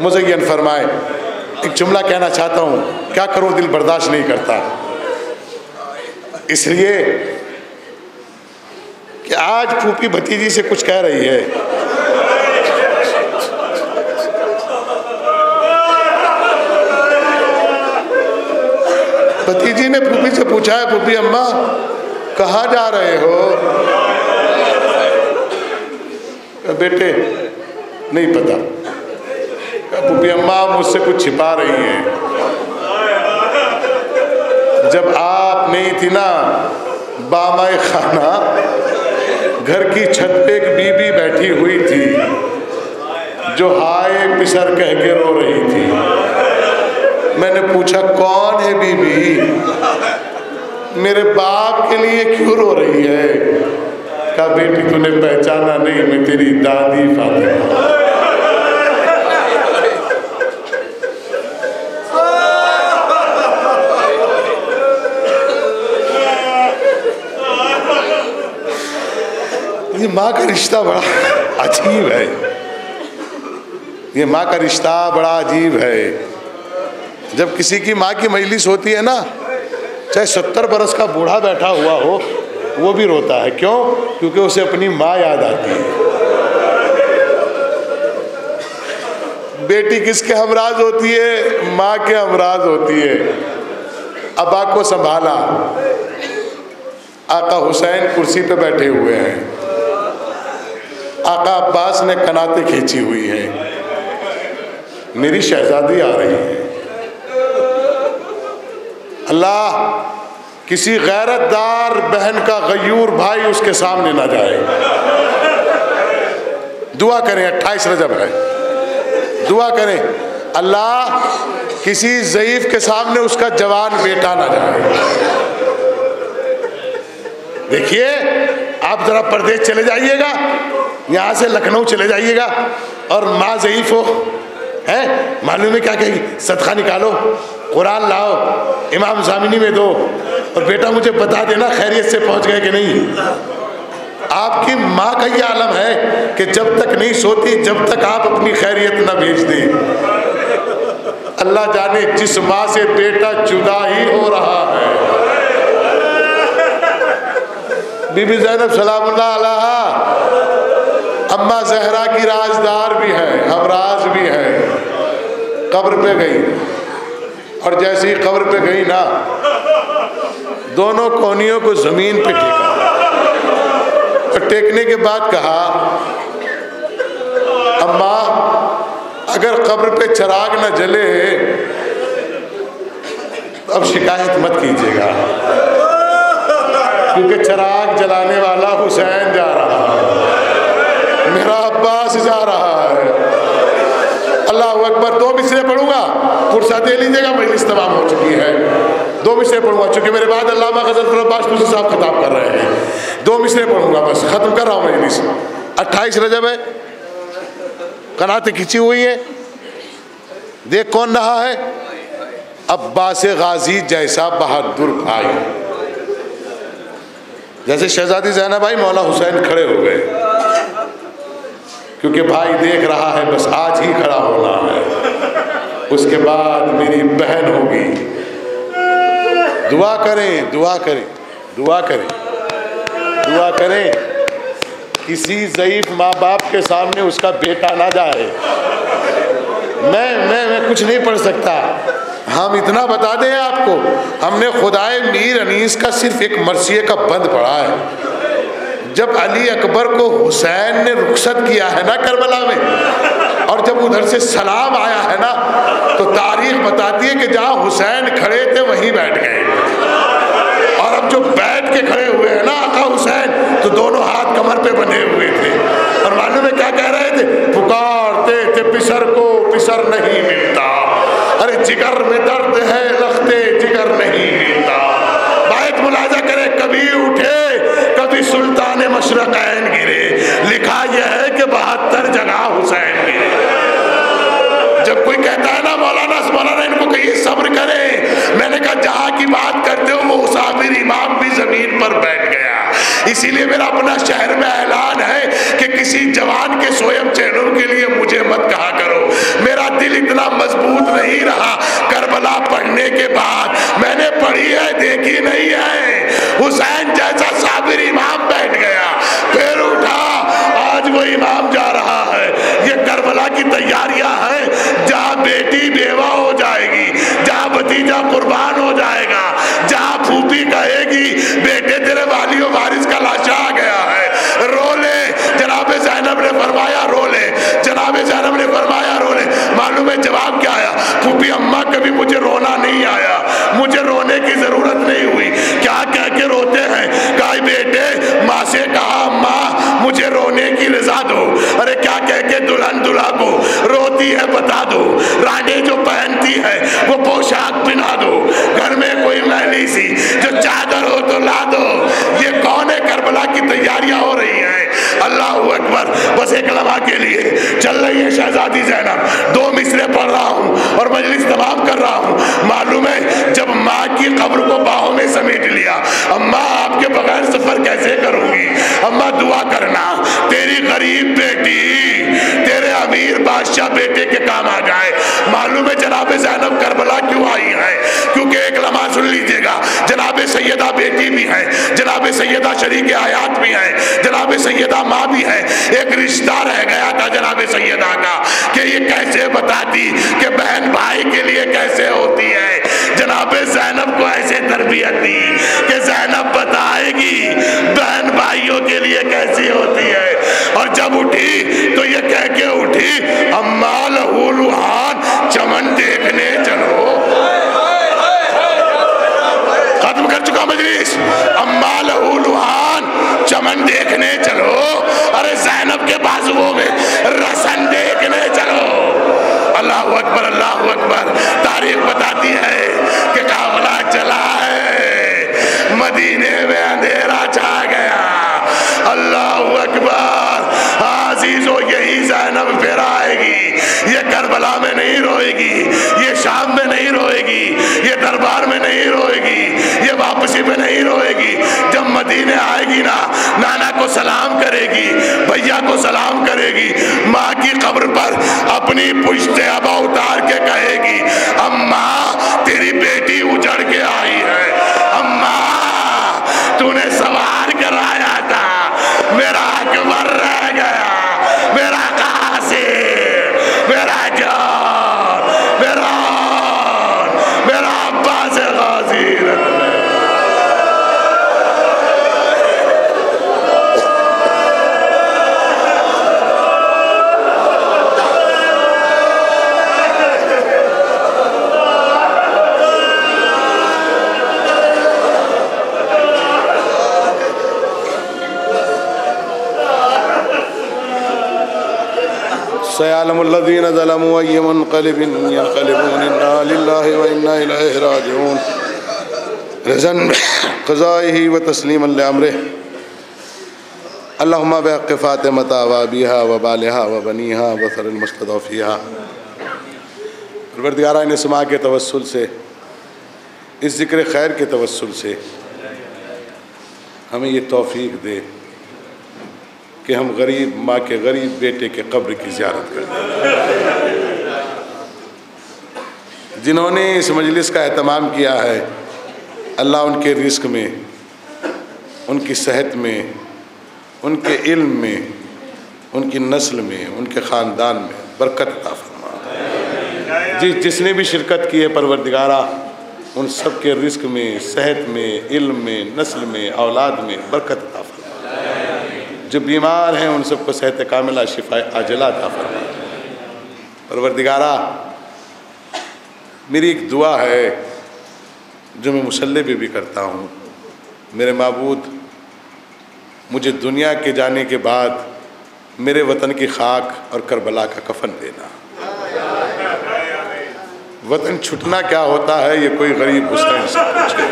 मुज़य्यन फरमाए। एक जुमला कहना चाहता हूँ, क्या करो दिल बर्दाश्त नहीं करता, इसलिए कि आज फूफी भतीजी से कुछ कह रही है, भतीजी ने फूफी से पूछा है फूफी अम्मा कहाँ जा रहे हो, बेटे नहीं पता, फूफी अम्मा मुझसे कुछ छिपा रही हैं। जब आप नहीं थी ना बामाए खाना, घर की छत पे एक बीबी बैठी हुई थी जो हाय पिसर कह के रो रही थी। मैंने पूछा कौन है बीबी, मेरे बाप के लिए क्यों रो रही है, कहा बेटी तूने पहचाना नहीं, मैं तेरी दादी फातिमा। ये माँ का रिश्ता बड़ा अजीब है, ये माँ का रिश्ता बड़ा अजीब है। जब किसी की माँ की मजलिस होती है ना, चाहे 70 बरस का बूढ़ा बैठा हुआ हो वो भी रोता है, क्यों? क्योंकि उसे अपनी माँ याद आती है। बेटी किसके हमराज होती है? माँ के हमराज होती है। अबा को संभाला, आका हुसैन कुर्सी पे बैठे हुए हैं, आका अब्बास ने कनाते खींची हुई है, मेरी शहजादी आ रही है। अल्लाह किसी गैरतदार बहन का गयूर भाई उसके सामने ना जाए। दुआ करें, 28 रजब है, दुआ करें अल्लाह किसी ज़ईफ़ के सामने उसका जवान बेटा ना जाए। देखिए आप ज़रा परदेश चले जाइएगा, यहाँ से लखनऊ चले जाइएगा और माँ ज़ईफ़ हो, हैं मालूम है क्या कहेगी? सदका निकालो, कुरान लाओ, इमाम जामिनी में दो और बेटा मुझे बता देना खैरियत से पहुंच गए कि नहीं। आपकी माँ का ये आलम है कि कि जब तक नहीं सोती जब तक आप अपनी खैरियत न भेज दें। अल्लाह जाने जिस माँ से बेटा जुदा ही हो रहा है। बीबी ज़ैनब सलामुल्लाह अलैहा अम्मा ज़हरा की राजदार भी है, हमराज भी है। कब्र पे गई और जैसे ही कब्र पे गई ना, दोनों कोहनियों को जमीन पे टेका और टेकने के बाद कहा, अम्मा अगर कब्र पे चिराग न जले तो अब शिकायत मत कीजिएगा, क्योंकि चिराग जलाने वाला हुसैन जा रहा है, मेरा अब्बास जा रहा है। अल्लाह अकबर, दो मिसरे पढ़ूंगा, फुर्सत दे लीजिएगा, मजलिस तमाम हो चुकी है। दो मिसरे पढ़ूंगा चूँकि मेरे बाद अल्लामा गज़लपुर साहब खिताब कर रहे हैं। दो मिसरे पढ़ूंगा बस, ख़त्म कर रहा हूँ मजलिस। 28 रजब है, कनातें खिंची हुई है, देख कौन रहा है, अब्बास गाजी जैसा बहादुर भाई। जैसे शहजादी ज़ैनब भाई मौला हुसैन खड़े हो गए, क्योंकि भाई देख रहा है, बस आज ही खड़ा होना है, उसके बाद मेरी बहन होगी। दुआ करें, दुआ करें, दुआ करें, दुआ करें, किसी ज़ईफ माँ बाप के सामने उसका बेटा ना जाए। मैं कुछ नहीं पढ़ सकता, हम इतना बता दें आपको, हमने खुदाए मीर अनीस का सिर्फ एक मरसिये का बंद पढ़ा है। जब अली अकबर को हुसैन ने रुखसत किया है ना करबला में, और जब उधर से सलाम आया है ना, तो तारीख बताती है कि जहाँ हुसैन खड़े थे वहीं बैठ गए, और अब जो बैठ के खड़े हुए हैं ना आका हुसैन, तो दोनों हाथ कमर पे बंधे हुए थे। और मालूम है क्या कह रहे थे, पुकारते थे पिसर को, पिसर नहीं मिलता, अरे जिगर में दर्द है रखते जिगर नहीं मिलता। बात मुलाजा करे, कभी उठे कभी सुल्तान मशरकैन गिरे, लिखा यह है कि 72 जगह हुसैन गिरे। जब कोई कहता है ना मौलाना इनको कहिए सब्र करे, मैंने कहा जहाँ की बात करते हो वो उसाबिर इमाम भी जमीन पर बैठ गया। इसीलिए मेरा अपना शहर में ऐलान है कि किसी जवान के सोयम चेहरों के लिए मुझे मत कहा करो, मेरा दिल इतना मजबूत नहीं रहा। करबला पढ़ने के बाद मैंने पढ़ी है, देखी नहीं है, हुसैन जैसा साबिर इमाम बैठ गया, फिर उठा, आज वो इमाम जा रहा है। ये करबला की तैयारियां हैं, जहाँ बेटी बेवा हो जाएगी, जहाँ भतीजा कुर्बान हो जाएगा, जहाँ फूफी कहेगी बेटे तेरे वाली और वारिस का लाशा आ गया है, रोले। जनाब ज़ैनब ने फरमाया रोले, जनाब ज़ैनब ने फरमाया रोले। मालूम है जवाब क्या आया, फूफी अम्मा कभी मुझे रोना नहीं आया, मुझे रोने की जरूरत नहीं हुई। क्या कह के रोते हैं, कहा बेटे, माँ से कहा माँ मुझे रोने की रजा दो। अरे क्या कह के दुल्हन दुल्हा को रोती है बता दो, रानी जो पहनती है वो पोशाक पहना दो, घर में कोई मैली सी जो चादर हो तो ला दो। ये कौन है, करबला की तैयारियां हो रही हैं। अल्लाह अकबर, बस एक लम्हा के लिए चल रही है शहजादी ज़ैनब। दो मिसरे पढ़ रहा हूँ और मजलिस तमाम कर रहा हूँ। मालूम है जब माँ की कब्र को बाहों में समेट लिया, अम्मा आपके बगैर सफर कैसे करूँगी, अम्मा दुआ करना तेरी गरीब बेटी तेरे अमीर बादशाह बेटे के काम आ जाए। मालूम है जनाब ज़ैनब करबला क्यों आई है, क्योंकि एक लम्हा सुन लीजिएगा, जनाब सैयदा बेटी भी है, जनाब सैयदा शरीक आयात भी है, जनाब सैयदा माँ भी है। एक रिश्ता रह गया था जनाब सैयदा का कि ये कैसे बताती कि बहन भाई के लिए कैसे होती है। जनाब ज़ैनब को ऐसे तरबियत दी कि ज़ैनब बताएगी बहन भाइयों के लिए कैसी होती है। और जब उठी तो ये कह के उठी, अम्मा लहू लुहान चमन देखने चलो। खत्म कर चुका मजलिस, अम्मा लहू लुहान चमन देखने चलो। अरे ज़ैनब के बाजुओं में रसन देखने चलो। अल्लाह अकबर, अल्लाह अकबर। तारीख बताती है कि काफिला चला है, मदीने में अंधेरा छा गया। अल्लाह अकबर। आजीजों, यही ज़ैनब फिर आएगी, ये करबला में नहीं रोएगी, ये शाम में नहीं रोएगी, ये दरबार में नहीं रोएगी, ये वापसी में नहीं रोएगी। जब मदीने आएगी ना, नाना को सलाम करेगी, भैया को सलाम करेगी, करेगी, माँ की कब्र पर अपनी पुश्ते अबा उतार के कहेगी, अम्मा तेरी बेटी उजड़ के आई है, अम्मा तूने सवार कराया था, मेरा अकबर रह गया, मेरा कासे, मेरा जान, मेरा मेरा अब्बा से गाजी। सयालम अल्लज़ीन ज़लमू अय्य मुनक़लिबिन यनक़लिबून, इन्ना लिल्लाहि व इन्ना इलैहि राजिऊन। रज़न क़ज़ाइही व तस्लीमन लिअम्रिह। अल्लाहुम्मा बिहक़्क़ि फ़ातिमता व अबीहा व बालिहा व बनीहा व सरल मुस्तदफ़ीहा। परवरदिगार-ए समा के तवस्सुल से, इस ज़िक्र खैर के तवस्सुल से हमें ये तौफ़ीक़ दे कि हम गरीब माँ के, गरीब बेटे के कब्र की ज़ियारत करें। जिन्होंने इस मजलिस का एहतमाम किया है, अल्लाह उनके रिस्क में, उनकी सेहत में, उनके इल्म में, उनकी नस्ल में, उनके ख़ानदान में बरकत अता फरमा। जिसने भी शिरकत की है परवरदिगारा, उन सब के रिस्क में, सेहत में, इल्म में, नस्ल में, औलाद में बरकत अता फरमा। जो बीमार हैं उन सबको सेहत कामिला, शिफा आजिला अता फरमा। परवरदिगारा मेरी एक दुआ है जो मैं मुसल्ले पे भी करता हूँ, मेरे माबूद मुझे दुनिया के जाने के बाद मेरे वतन की खाक और करबला का कफन देना। वतन छुटना क्या होता है ये कोई गरीब हुसैन से पूछे।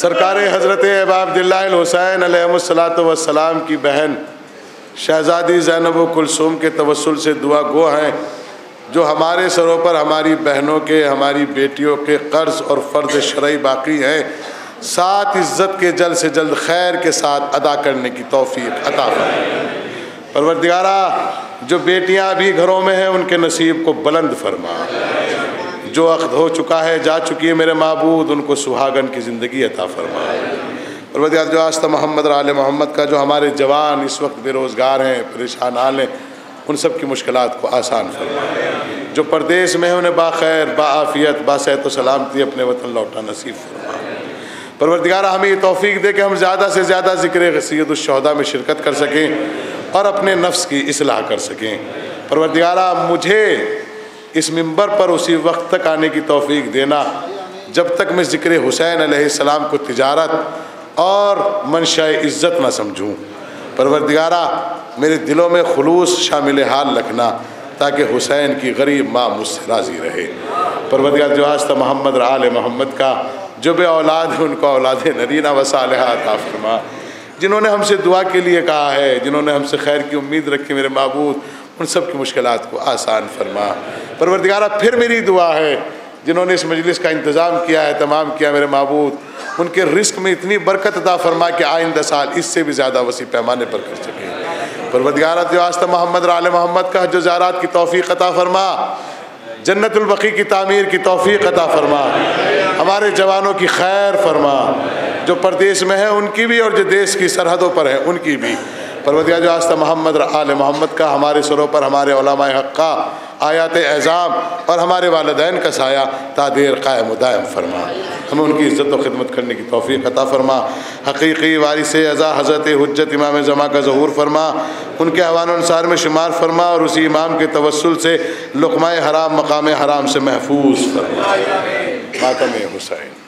सरकार हज़रत अब्दुल्लाहिल हुसैन अलैहिस्सलातु वस्सलाम की बहन शहज़ादी ज़ैनब कुलसूम के तवस्सुल से दुआ गो हैं, जो हमारे सरों पर हमारी बहनों के, हमारी बेटियों के कर्ज़ और फ़र्ज़ शरई बाकी हैं, साथ इज़्ज़त के जल्द से जल्द खैर के साथ अदा करने की तौफ़ीक़ अता फरमाए। परवरदिगारा जो बेटियाँ भी घरों में हैं उनके नसीब को बुलंद फरमा। जो अक़्द हो चुका है, जा चुकी है मेरे माबूद, उनको सुहागन की ज़िंदगी अता फरमा। परवरदिगार जो आस्ता मोहम्मद और आले मोहम्मद का, जो हमारे जवान इस वक्त बेरोज़गार हैं, परेशान हाल हैं, उन सब की मुश्किलात को आसान फरमा। जो परदेश में हैं उन्हें बाखैर, बाआफ़ियत, बासेहत व सलामती अपने वतन लौटा नसीब फरमा। परवरदिगार हमें ये तौफ़ीक़ दे कि हम ज़्यादा से ज़्यादा ज़िक्र सैयदुश्शुहदा में शिरकत कर सकें और अपने नफ्स की इस्लाह कर सकें। परवरदिगार मुझे इस मिंबर पर उसी वक्त तक आने की तौफ़ीक़ देना जब तक मैं ज़िक्र हुसैन अलैहिस्सलाम को तिजारत और मंशाए इज़्ज़त ना समझूँ। परवरदिगारा मेरे दिलों में खुलूस शामिल हाल रखना, ताकि हुसैन की गरीब माँ मुझसे राज़ी रहे। परवरदिगार जो आस्ता मोहम्मद और आले मोहम्मद का, जो बे औलाद है उनको औलाद नरीना व सालिहा अता फरमा। जिन्होंने हमसे दुआ के लिए कहा है, जिन्होंने हमसे खैर की उम्मीद रखी मेरे माबूद, उन सब की मुश्किलात को आसान फरमा। परवरदिगारा फिर मेरी दुआ है जिन्होंने इस मजलिस का इंतज़ाम किया है, तमाम किया मेरे माबूद, उनके रिस्क में इतनी बरकत अता फरमा कि आइंदा साल इससे भी ज़्यादा वसी पैमाने पर कर सकें। परवरदिगारा जो आस्ता मोहम्मद और आले मोहम्मद का जो ज़ारात की तौफ़ीक़ अता फरमा, जन्नतुल बक़ी की तामीर की तौफ़ीक़ अता फरमा, हमारे जवानों की खैर फरमा, जो परदेश में हैं उनकी भी और जो देश की सरहदों पर हैं उनकी भी। परवरदिगार जो आस्ता मोहम्मद और आले मोहम्मद का, हमारे सरों पर हमारे उलमाए हक़ का आयात एज़ाम और हमारे वालिदैन का साया तादेर कायम दायम फरमा। हमें उनकी इज़्ज़त और ख़िदमत करने की तौफ़ीक़ अता फरमा। हक़ीक़ी वारिस अज़ा हज़रत हुज्जत इमाम ज़मा का ज़हूर फरमा, उनके हवान अंसार में शुमार फरमा और उसी इमाम के तवस्सुल से लुक़माए हराम, मक़ाम हराम से महफूज फरमा। मातम हुसैन।